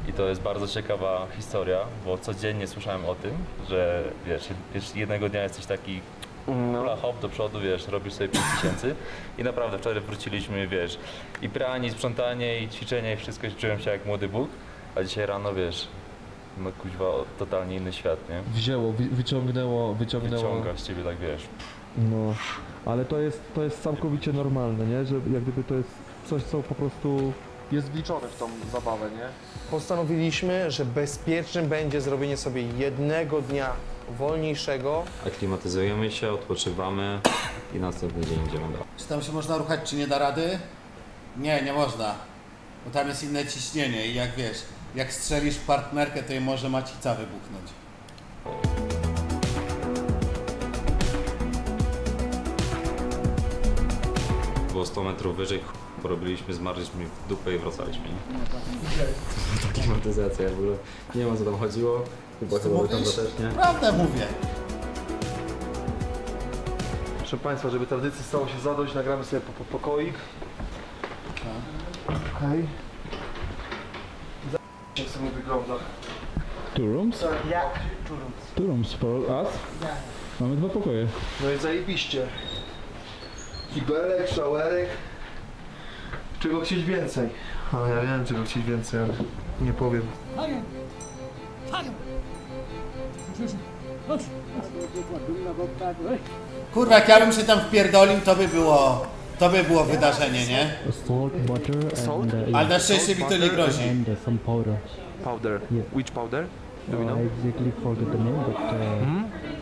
I to jest bardzo ciekawa historia, bo codziennie słyszałem o tym, że wiesz jednego dnia jesteś taki hop do przodu, wiesz, robisz sobie 5000 i naprawdę wczoraj wróciliśmy, wiesz, i pranie, i sprzątanie, i ćwiczenie, i wszystko, czułem się jak młody Bóg, a dzisiaj rano, wiesz, no kuźwa, totalnie inny świat, nie? Wzięło, wyciągnęło... Wyciąga z ciebie, tak wiesz. No, ale to jest całkowicie normalne, nie? Że jak gdyby to jest coś, co po prostu... jest wliczone w tą zabawę, nie? Postanowiliśmy, że bezpiecznym będzie zrobienie sobie jednego dnia wolniejszego. Aklimatyzujemy się, odpoczywamy i następny dzień idziemy dalej. Czy tam się można ruchać, czy nie da rady? Nie, nie można. Bo tam jest inne ciśnienie i jak wiesz, jak strzelisz w partnerkę, to jej może macica wybuchnąć. Było 100 metrów wyżej, porobiliśmy, zmarliśmy w dupę i wracaliśmy. To była klimatyzacja, w ogóle nie wiem, co tam chodziło. Kuba chyba wygląda też, nie? Prawdę mówię! Proszę Państwa, żeby tradycji stało się zadość, nagramy sobie po pokoik. Okej. Jak sobie wygląda? Two rooms? Tak, two rooms for us? Mamy 2 pokoje. No i zajebiście. Kibelek, szałerek. Czego chcieć więcej? Ale ja wiem, czego chcieć więcej, ale nie powiem. Kurwa, jak ja bym się tam wpierdolił, to by było wydarzenie, nie? Ale na szczęście mi to nie grozi. Powder? Which powder? Do you know? I exactly forgot the name, but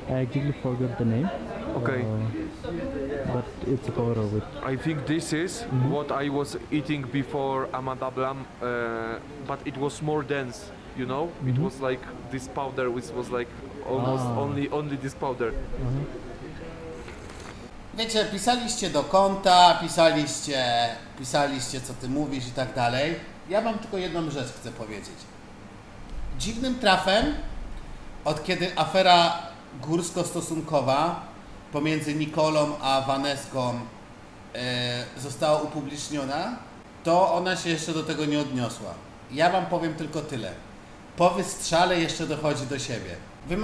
I exactly forgot the name. Okay. But it's a powder with. I think this is what I was eating before Ama Dablam, but it was more dense, you know? It was like this powder, which was like almost only this powder. Wiecie, pisaliście do konta, pisaliście co ty mówisz i tak dalej. Ja wam tylko jedną rzecz chcę powiedzieć. Dziwnym trafem, od kiedy afera górsko-stosunkowa pomiędzy Nikolą a Waneską została upubliczniona, to ona się jeszcze do tego nie odniosła. Ja wam powiem tylko tyle. Po wystrzale jeszcze dochodzi do siebie. Wy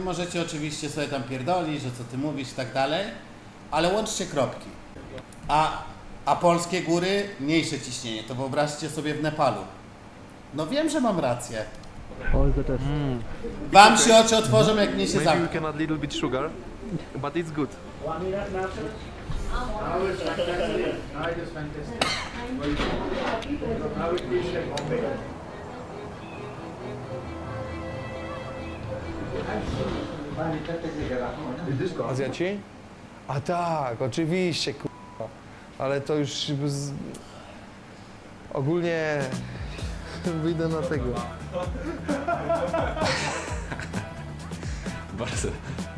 możecie oczywiście sobie tam pierdolić, że co ty mówisz i tak dalej, ale łączcie kropki. A polskie góry, mniejsze ciśnienie, to wyobraźcie sobie w Nepalu. No wiem, że mam rację. Wam się oczy otworzą, jak mnie się zamkną. Maybe we can add little bit sugar, but it's good. Azjaci? A tak, oczywiście, k***a. Ale to już... Ogólnie... Wyjdę na tego. Bardzo,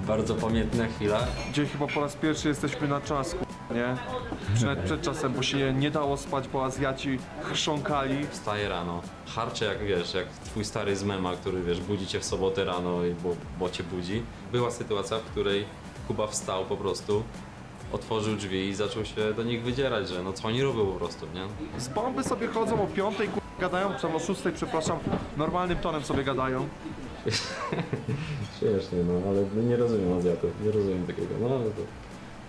bardzo pamiętna chwila. Dzisiaj chyba po raz pierwszy jesteśmy na czas, nie? Przed czasem, bo się nie dało spać, bo Azjaci chrząkali. Wstaję rano, harczę jak wiesz, jak twój stary z mema, który wiesz, budzi cię w sobotę rano, bo cię budzi. Była sytuacja, w której Kuba wstał po prostu, otworzył drzwi i zaczął się do nich wydzierać, że no co oni robią po prostu, nie? Z bomby sobie chodzą o 5:00, gadają, o 6, przepraszam, normalnym tonem sobie gadają. Śmiesznie, no, ale nie rozumiem Azjatów, nie rozumiem takiego, no ale to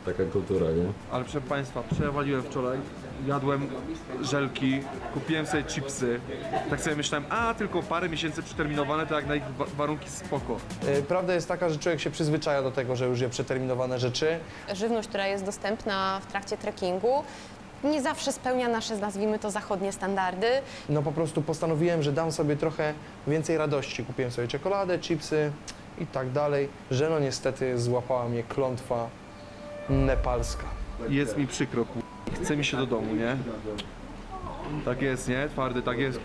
taka kultura, nie? Ale proszę Państwa, przewaliłem wczoraj, jadłem żelki, kupiłem sobie chipsy, tak sobie myślałem, a tylko parę miesięcy przeterminowane, to jak na ich warunki spoko. Prawda jest taka, że człowiek się przyzwyczaja do tego, że już je przeterminowane rzeczy. Żywność, która jest dostępna w trakcie trekkingu, nie zawsze spełnia nasze, nazwijmy to, zachodnie standardy. No po prostu postanowiłem, że dam sobie trochę więcej radości. Kupiłem sobie czekoladę, chipsy i tak dalej, że no niestety złapała mnie klątwa nepalska. Jest mi przykro, chce mi się do domu, nie? Tak jest, nie? Twardy, tak jest.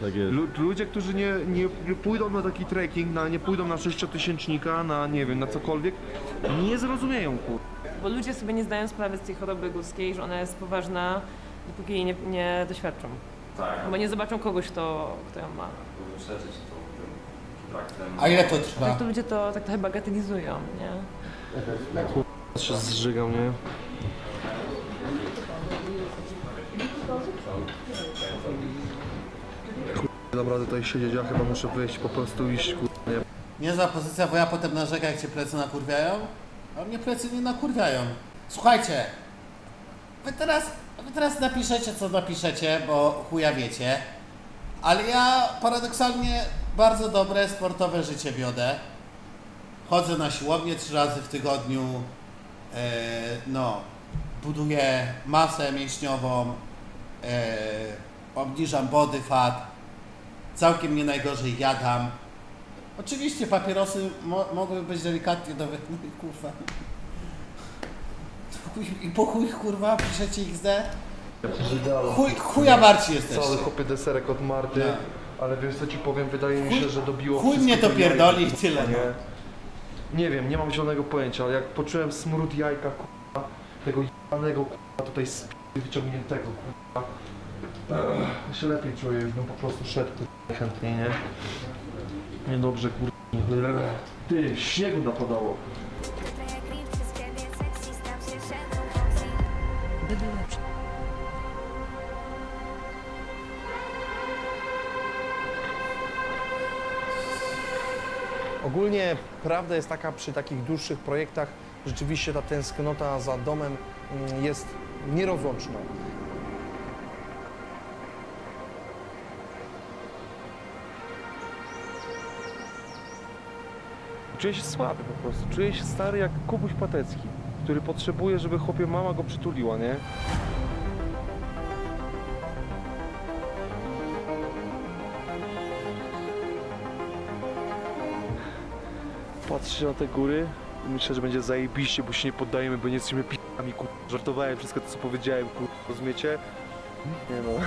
Tak jest. Ludzie, którzy nie pójdą na taki trekking, nie pójdą na 6-tysięcznika, na nie wiem, na cokolwiek, nie zrozumieją, bo ludzie sobie nie zdają sprawy z tej choroby górskiej, że ona jest poważna, dopóki jej nie doświadczą. Tak. Bo nie zobaczą kogoś, kto ją ma. A ile to trwa? Tak to ludzie to tak trochę bagatelizują, nie? Się zżygał, nie? Dobra, tutaj siedzieć, ja chyba muszę wyjść, po prostu iść, nie? Niezła pozycja, bo ja potem narzekam, jak cię plecy nakurwiają. A mnie plecy nie nakurwiają. Słuchajcie, wy teraz napiszecie, co napiszecie, bo chuja wiecie. Ale ja paradoksalnie bardzo dobre sportowe życie wiodę. Chodzę na siłownię 3 razy w tygodniu. No, buduję masę mięśniową, obniżam body fat, całkiem nie najgorzej jadam. Oczywiście papierosy mogły być delikatnie do wytnij, kurwa. I po chuj, kurwa, piszecie XD? Chuja bardziej jesteście. Cały kopie deserek od Marty, no. Ale wiesz co ci powiem, wydaje mi się, że dobiło chuj mnie to pierdoli i tyle, no. Nie wiem, nie mam zielonego pojęcia, ale jak poczułem smród jajka, kurwa, tego jebanego, kurwa, tutaj z wyciągniętego, kurwa, się lepiej czuję, no po prostu szedł, kurwa, chętnie, nie? Niedobrze, kurwa, ty, śniegu napadało. Ogólnie prawda jest taka, przy takich dłuższych projektach rzeczywiście ta tęsknota za domem jest nierozłączna. Czuję się słaby po prostu, czuję się stary jak Kubuś Patecki, który potrzebuje, żeby chłopie mama go przytuliła, nie? Patrzę na te góry i myślę, że będzie zajebiście, bo się nie poddajemy, bo nie jesteśmy p***ami, kurwa. Żartowałem wszystko to, co powiedziałem, kurwa, rozumiecie? Nie no.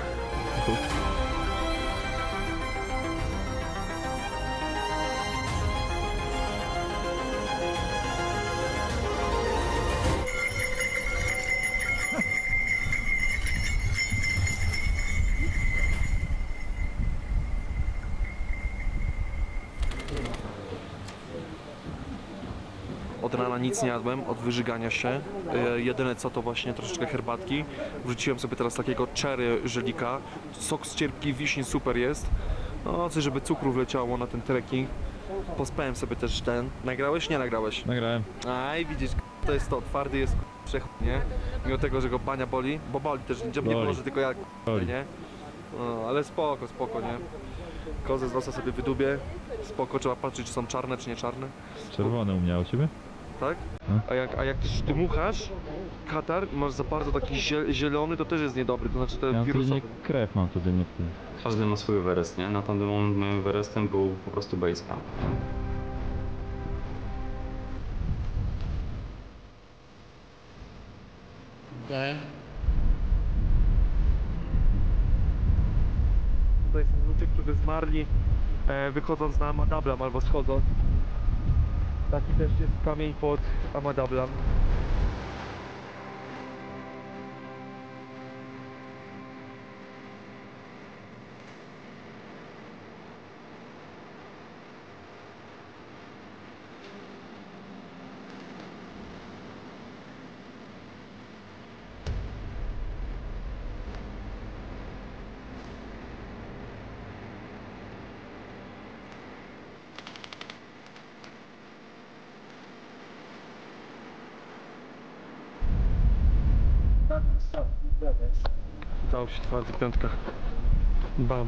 Nic nie jadłem od wyżygania się, jedyne co to właśnie troszeczkę herbatki. Wrzuciłem sobie teraz takiego cherry żelika, sok z cierpkiej wiśni super jest, no coś żeby cukru wleciało na ten trekking. Pospałem sobie też ten, nagrałeś? Nie nagrałeś? Nagrałem. Aj widzisz, to jest to, twardy jest nie? Mimo tego, że go pania boli, bo boli też, nie było, że tylko ja nie? No, ale spoko, spoko, nie? Kozę z nosa sobie wydubię, spoko, trzeba patrzeć czy są czarne czy nie czarne. Czerwone u mnie, u ciebie? Tak? A jak też ty muchasz, katar, masz za bardzo taki zielony, to też jest niedobry, to znaczy te ja wirusowe. Krew mam tutaj nie. Każdy ma swój Everest, nie? Na tamtym moment moim Everestem był po prostu basecamp. Okej. Okay. Tutaj są ludzie, którzy zmarli wychodząc na Ama Dablam albo schodząc. Taki też jest kamień pod Ama Dablam. Udało się, 4 piątka. Bam.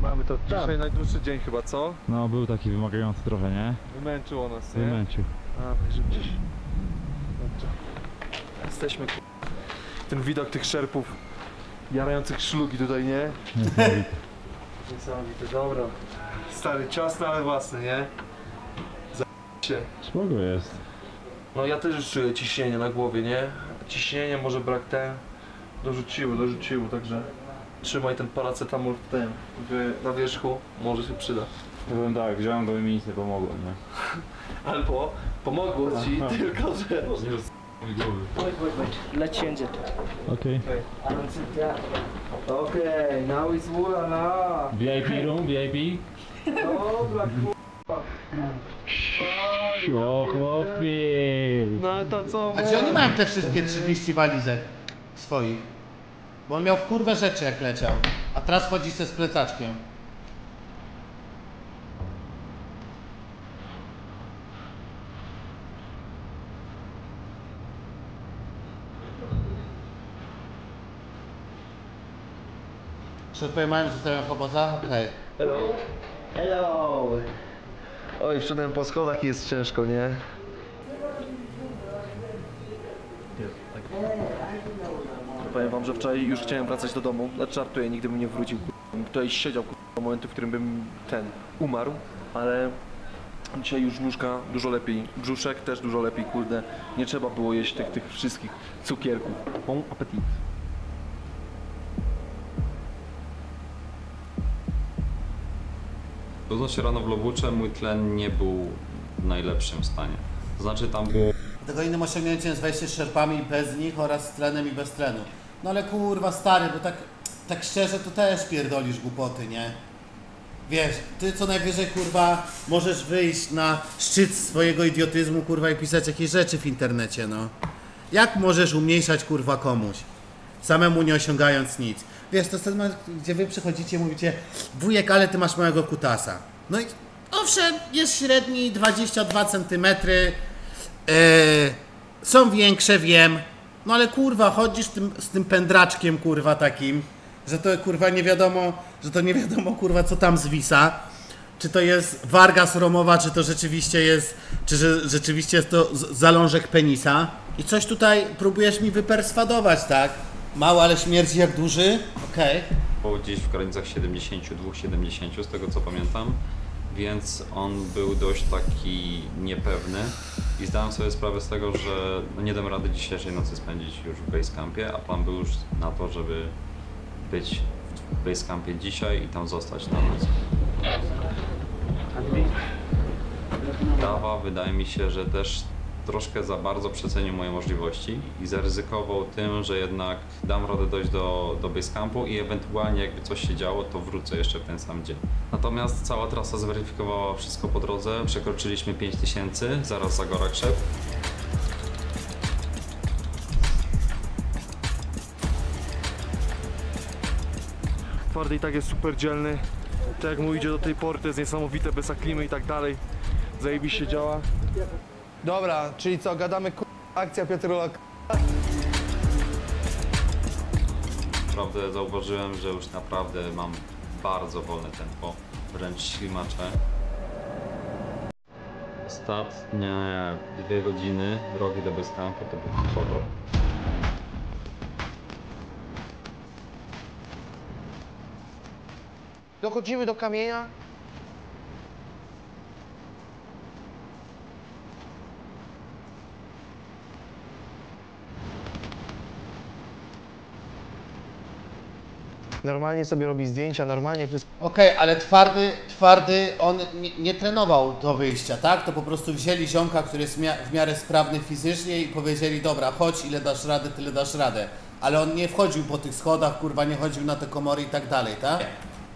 Mamy to dzisiaj najdłuższy dzień chyba, co? No, był taki wymagający trochę, nie? Wymęczyło nas, nie? Wymęczył. Jesteśmy. Ten widok tych szerpów jarających szlugi tutaj, nie? Niesamowite, dobra. Stary, ciasny, ale własny, nie? Się. Spoko jest. No ja też już czuję ciśnienie na głowie, nie? Ciśnienie, może brak ten. Dorzuciło, także trzymaj ten paracetamol w tym, na wierzchu, może się przyda. Ja powiem tak, wziąłem go i mi nic nie pomogło, nie? Albo pomogło ci, tylko że... Wait, let's change it. Okay, now it's Wulana. VIP room, VIP. Dobra, k***a. O, chłopie. No to co? A czy oni mają te wszystkie 30 walizek swoich? Bo on miał w kurwę rzeczy jak leciał, a teraz chodzi se z plecaczkiem. Czy pojmałem, że sobie oboza? Hej. Hello. Hello. Oj, wszedłem po schodach i jest ciężko, nie? Powiem wam, że wczoraj już chciałem wracać do domu, lecz żartuję, nigdy bym nie wrócił. Tutaj siedział do momentu, w którym bym umarł, ale dzisiaj już nóżka dużo lepiej, brzuszek też dużo lepiej, kurde. Nie trzeba było jeść tych wszystkich cukierków. Bon appetit. Budząc się rano w Lobuche, mój tlen nie był w najlepszym stanie. To znaczy tam było... Tego innym osiągnięciem jest wejście z szerpami bez nich oraz z tlenem i bez tlenu. No ale kurwa stary, bo tak szczerze to też pierdolisz głupoty, nie? Wiesz, ty co najwyżej kurwa możesz wyjść na szczyt swojego idiotyzmu kurwa i pisać jakieś rzeczy w internecie, no. Jak możesz umniejszać kurwa komuś? Samemu nie osiągając nic. Wiesz, to jest ten moment, gdzie wy przychodzicie i mówicie: wujek, ale ty masz małego kutasa. No i owszem, jest średni 22 cm. Są większe, wiem. No ale kurwa, chodzisz z tym pędraczkiem kurwa takim, że to kurwa nie wiadomo, kurwa co tam zwisa. Czy to jest warga sromowa, czy to rzeczywiście jest, to zalążek penisa. I coś tutaj próbujesz mi wyperswadować, tak? Mało, ale śmierdzi jak duży. Okej. Był gdzieś w granicach 72-70, z tego co pamiętam. Więc on był dość taki niepewny. I zdałem sobie sprawę z tego, że nie dam rady dzisiejszej nocy spędzić już w Basecampie, a plan był już na to, żeby być w Basecampie dzisiaj i tam zostać na noc. Dawa, wydaje mi się, że też troszkę za bardzo przecenił moje możliwości i zaryzykował tym, że jednak dam radę dojść do Basecampu i ewentualnie jakby coś się działo, to wrócę jeszcze w ten sam dzień. Natomiast cała trasa zweryfikowała wszystko po drodze, przekroczyliśmy 5000, zaraz za Gorak Shep. Twardy i tak jest super dzielny, tak jak mu idzie do tej pory, to jest niesamowite, bez aklimy i tak dalej, zajebiście działa. Dobra, czyli co, gadamy akcja Piotrula Naprawdę zauważyłem, że już naprawdę mam bardzo wolne tempo, wręcz ślimacze. Ostatnie 2 godziny drogi do Basecampu to był powrót. Dochodzimy do kamienia. Normalnie sobie robi zdjęcia, normalnie wszystko. Okej, ale twardy, on nie trenował do wyjścia, tak? To po prostu wzięli ziomka, który jest w miarę sprawny fizycznie i powiedzieli: dobra, chodź, ile dasz radę, tyle dasz radę. Ale on nie wchodził po tych schodach, kurwa, nie chodził na te komory i tak dalej, tak?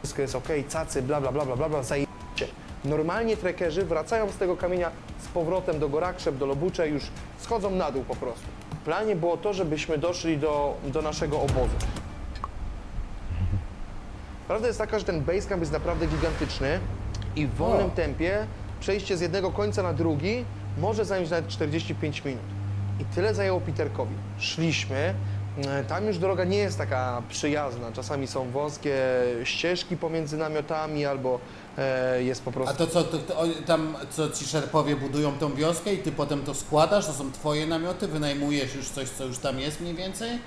Wszystko jest okej, cacy, bla, bla, bla, bla, bla, zajebiście. Normalnie trekerzy wracają z tego kamienia z powrotem do Gorak Shep, do Lobuche, już schodzą na dół po prostu. W planie było to, żebyśmy doszli do naszego obozu. Prawda jest taka, że ten Basecamp jest naprawdę gigantyczny i w wolnym tempie przejście z jednego końca na drugi może zająć nawet 45 minut. I tyle zajęło Peterkowi. Szliśmy, Tam już droga nie jest taka przyjazna. Czasami są wąskie ścieżki pomiędzy namiotami albo jest po prostu... A to co, tam co ci szerpowie budują tą wioskę i ty potem to składasz? To są twoje namioty? Wynajmujesz już coś, co już tam jest mniej więcej?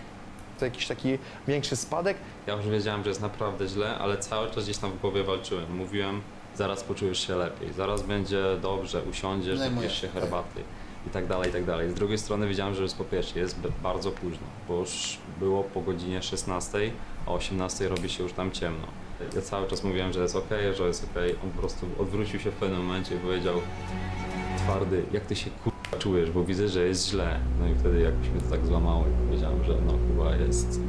To jakiś taki większy spadek? Ja już wiedziałem, że jest naprawdę źle, ale cały czas gdzieś tam w głowie walczyłem. Mówiłem, zaraz poczujesz się lepiej, zaraz będzie dobrze, usiądziesz, napijesz się herbaty. I tak dalej, i tak dalej. Z drugiej strony widziałem, że jest po pierwsze, jest bardzo późno, bo już było po godzinie 16, a o 18 robi się już tam ciemno. Ja cały czas mówiłem, że jest okej, że jest okej. On po prostu odwrócił się w pewnym momencie i powiedział: Twardy, jak ty się kurwa czujesz, bo widzę, że jest źle. No i wtedy jakoś mnie to tak złamało i powiedziałem, że no chyba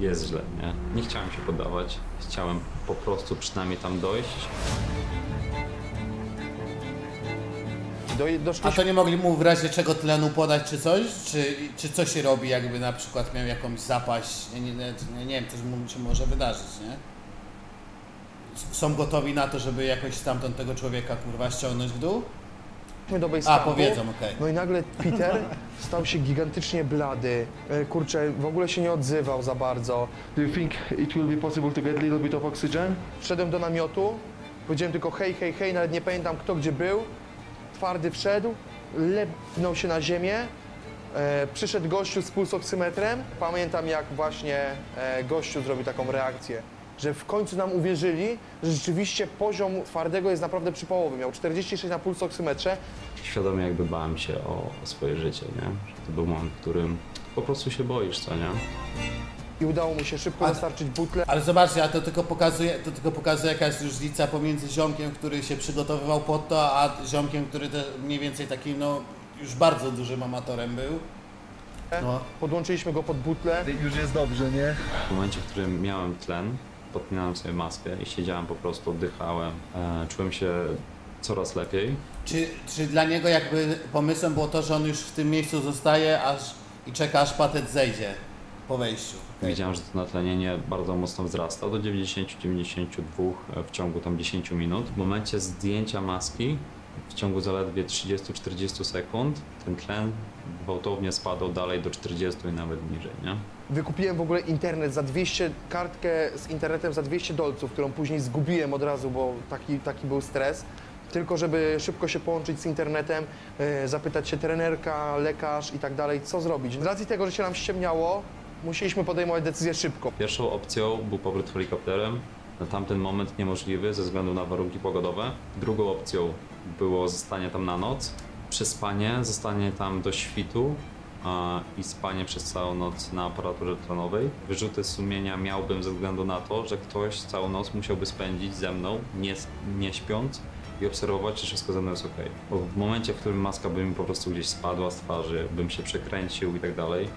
jest źle, nie? Nie chciałem się poddawać, chciałem po prostu przynajmniej tam dojść. A to nie mogli mu w razie czego tlenu podać czy coś? Czy coś się robi, jakby na przykład miał jakąś zapaść? Nie wiem, coś mu się może wydarzyć, nie? Są gotowi na to, żeby jakoś stamtąd tego człowieka kurwa ściągnąć w dół? A, powiedzą, okej. No i nagle Peter stał się gigantycznie blady. Kurczę, w ogóle się nie odzywał za bardzo. Do you think it will be possible to get a little bit of oxygen? Wszedłem do namiotu, powiedziałem tylko hej, hej, hej, nawet nie pamiętam kto gdzie był. Twardy wszedł, lepnął się na ziemię, przyszedł gościu z pulsoksymetrem. Pamiętam, jak właśnie gościu zrobił taką reakcję, że w końcu nam uwierzyli, że rzeczywiście poziom Twardego jest naprawdę przy połowie. Miał 46 na pulsoksymetrze. Świadomie jakby bałem się o swoje życie, nie? Że to był moment, w którym po prostu się boisz, co nie? I udało mu się szybko dostarczyć butlę. Ale zobaczcie, a to tylko pokazuje jakaś różnica pomiędzy ziomkiem, który się przygotowywał pod to, a ziomkiem, który mniej więcej takim, no, już bardzo dużym amatorem był. No. Podłączyliśmy go pod butlę. Już jest dobrze, nie? W momencie, w którym miałem tlen, podpinałem sobie maskę i siedziałem po prostu, oddychałem, czułem się coraz lepiej. Czy dla niego jakby pomysłem było to, że on już w tym miejscu zostaje i czeka, aż Patec zejdzie? Po wejściu. Okay. Widziałem, że to natlenienie bardzo mocno wzrasta do 90-92 w ciągu tam 10 minut. W momencie zdjęcia maski w ciągu zaledwie 30-40 sekund ten tlen gwałtownie spadał dalej do 40 i nawet niżej, nie? Wykupiłem w ogóle internet za 200, kartkę z internetem za 200 dolców, którą później zgubiłem od razu, bo taki był stres. Tylko żeby szybko się połączyć z internetem, zapytać się trenerka, lekarz i tak dalej, co zrobić. Z racji tego, że się nam ściemniało, musieliśmy podejmować decyzję szybko. Pierwszą opcją był powrót helikopterem, na tamten moment niemożliwy ze względu na warunki pogodowe. Drugą opcją było zostanie tam na noc, przespanie, zostanie tam do świtu i spanie przez całą noc na aparaturze tlenowej. Wyrzuty sumienia miałbym ze względu na to, że ktoś całą noc musiałby spędzić ze mną, nie śpiąc, i obserwować, czy wszystko ze mną jest ok. Bo w momencie, w którym maska by mi po prostu gdzieś spadła z twarzy, bym się przekręcił i tak dalej,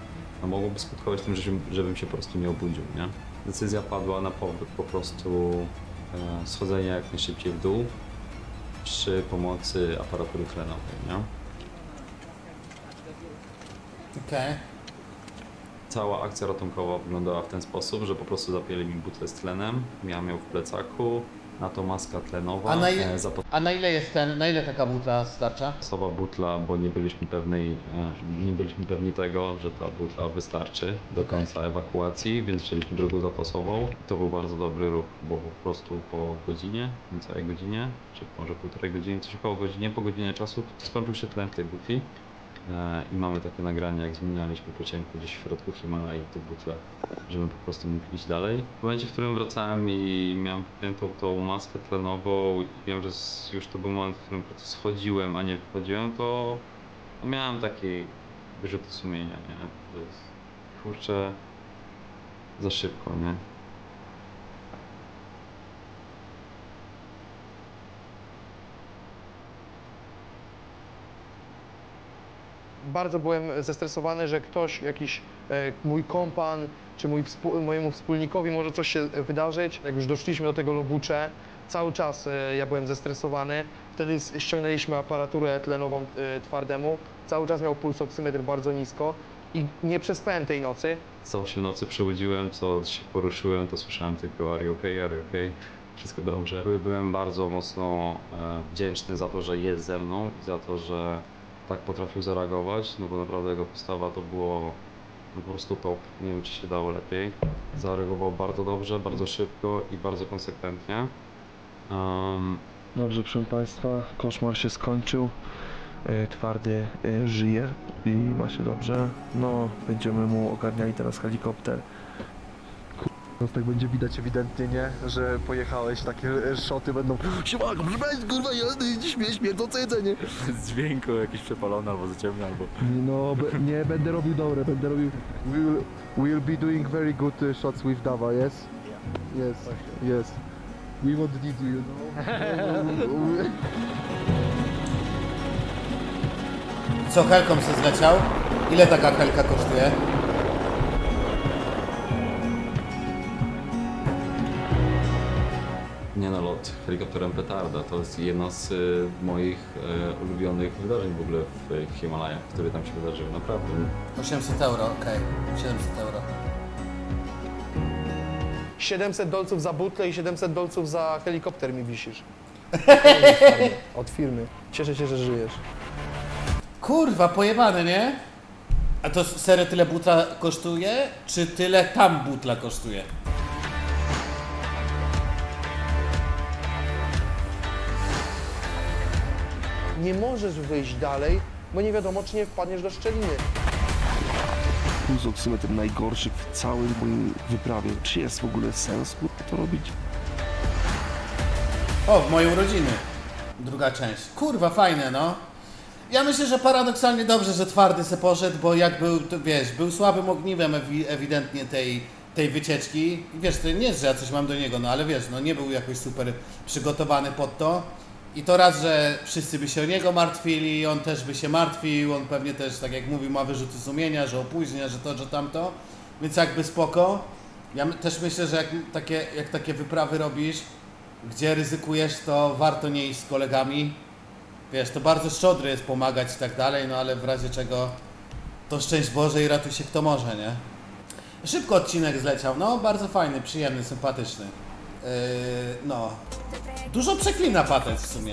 no mogłoby skutkować tym, żebym się po prostu nie obudził, nie? Decyzja padła na powrót, po prostu schodzenie jak najszybciej w dół przy pomocy aparatury tlenowej, nie? Okej. Cała akcja ratunkowa wyglądała w ten sposób, że po prostu zapięli mi butlę z tlenem, miałem ją w plecaku, na to maska tlenowa. A na ile taka butla starcza? Słaba butla, bo nie byliśmy pewni tego, że ta butla wystarczy do końca ewakuacji, więc wzięliśmy drugą zapasową. To był bardzo dobry ruch, bo po prostu po godzinie, niecałej godzinie, czy może półtorej godziny, coś około godziny, po godzinie czasu skończył się tlen w tej butli. I mamy takie nagranie, jak zmienialiśmy po cienku gdzieś w środku Himalaje te butle, żebym po prostu mógł iść dalej. W momencie, w którym wracałem i miałem tą maskę tlenową, wiem, że już to był moment, w którym schodziłem, a nie wychodziłem, to miałem taki wyrzut sumienia, nie? To jest, kurczę, za szybko, nie? Bardzo byłem zestresowany, że ktoś, jakiś mój kompan, czy mojemu wspólnikowi może coś się wydarzyć. Jak już doszliśmy do tego Lobuche, cały czas ja byłem zestresowany. Wtedy ściągnęliśmy aparaturę tlenową Twardemu. Cały czas miał pulsoksymetr bardzo nisko i nie przespałem tej nocy. Całą się nocy przebudziłem, co się poruszyłem, to słyszałem tylko are you okay, are you okay. Wszystko dobrze. Byłem bardzo mocno wdzięczny za to, że jest ze mną i za to, że tak potrafił zareagować, no bo naprawdę jego postawa to było po prostu top, nie wiem czy się dało lepiej. Zareagował bardzo dobrze, bardzo szybko i bardzo konsekwentnie. Dobrze, proszę Państwa, koszmar się skończył. Twardy żyje i ma się dobrze. No, będziemy mu ogarniali teraz helikopter. No tak będzie widać ewidentnie, nie? Że pojechałeś, takie szoty będą siłako, proszę Państwa, kurwa, śmierdzące jedzenie. Z dźwięku jakiś przepalony albo zaciemny, albo... No, nie, będę robił dobre, będę robił... We'll be doing very good shots with Dawa, yes? Yeah. Yes, okay. Yes. We won't need you, know? Co, helką się zleciał? Ile taka helka kosztuje? Nie no, lot helikopterem petarda. To jest jedno z moich ulubionych wydarzeń w ogóle w Himalajach, które tam się wydarzyły, naprawdę. 800 euro, okej. 700 euro. 700 dolców za butlę i 700 dolców za helikopter mi wisisz. Od firmy. Cieszę się, że żyjesz. Kurwa, pojebane, nie? A to serio tyle butla kosztuje? Czy tyle tam butla kosztuje? Nie możesz wyjść dalej, bo nie wiadomo, czy nie wpadniesz do szczeliny. Z oksymetrem najgorszy w całej mojej wyprawie. Czy jest w ogóle sens to robić? O, w mojej urodziny. Druga część. Kurwa, fajne, no. Ja myślę, że paradoksalnie dobrze, że Twardy se poszedł, bo jak był, to wiesz, był słabym ogniwem ewidentnie tej wycieczki. Wiesz, to nie jest, że ja coś mam do niego, no ale wiesz, no nie był jakoś super przygotowany pod to. I to raz, że wszyscy by się o niego martwili, on też by się martwił, on pewnie też, tak jak mówił, ma wyrzuty sumienia, że opóźnia, że to, że tamto, więc jakby spoko. Ja też myślę, że jak takie wyprawy robisz, gdzie ryzykujesz, to warto nie iść z kolegami. Wiesz, to bardzo szczodry jest pomagać i tak dalej, no ale w razie czego to szczęść Boże i ratuj się kto może, nie? Szybko odcinek zleciał, no bardzo fajny, przyjemny, sympatyczny. No. Dużo przeklina Patec w sumie.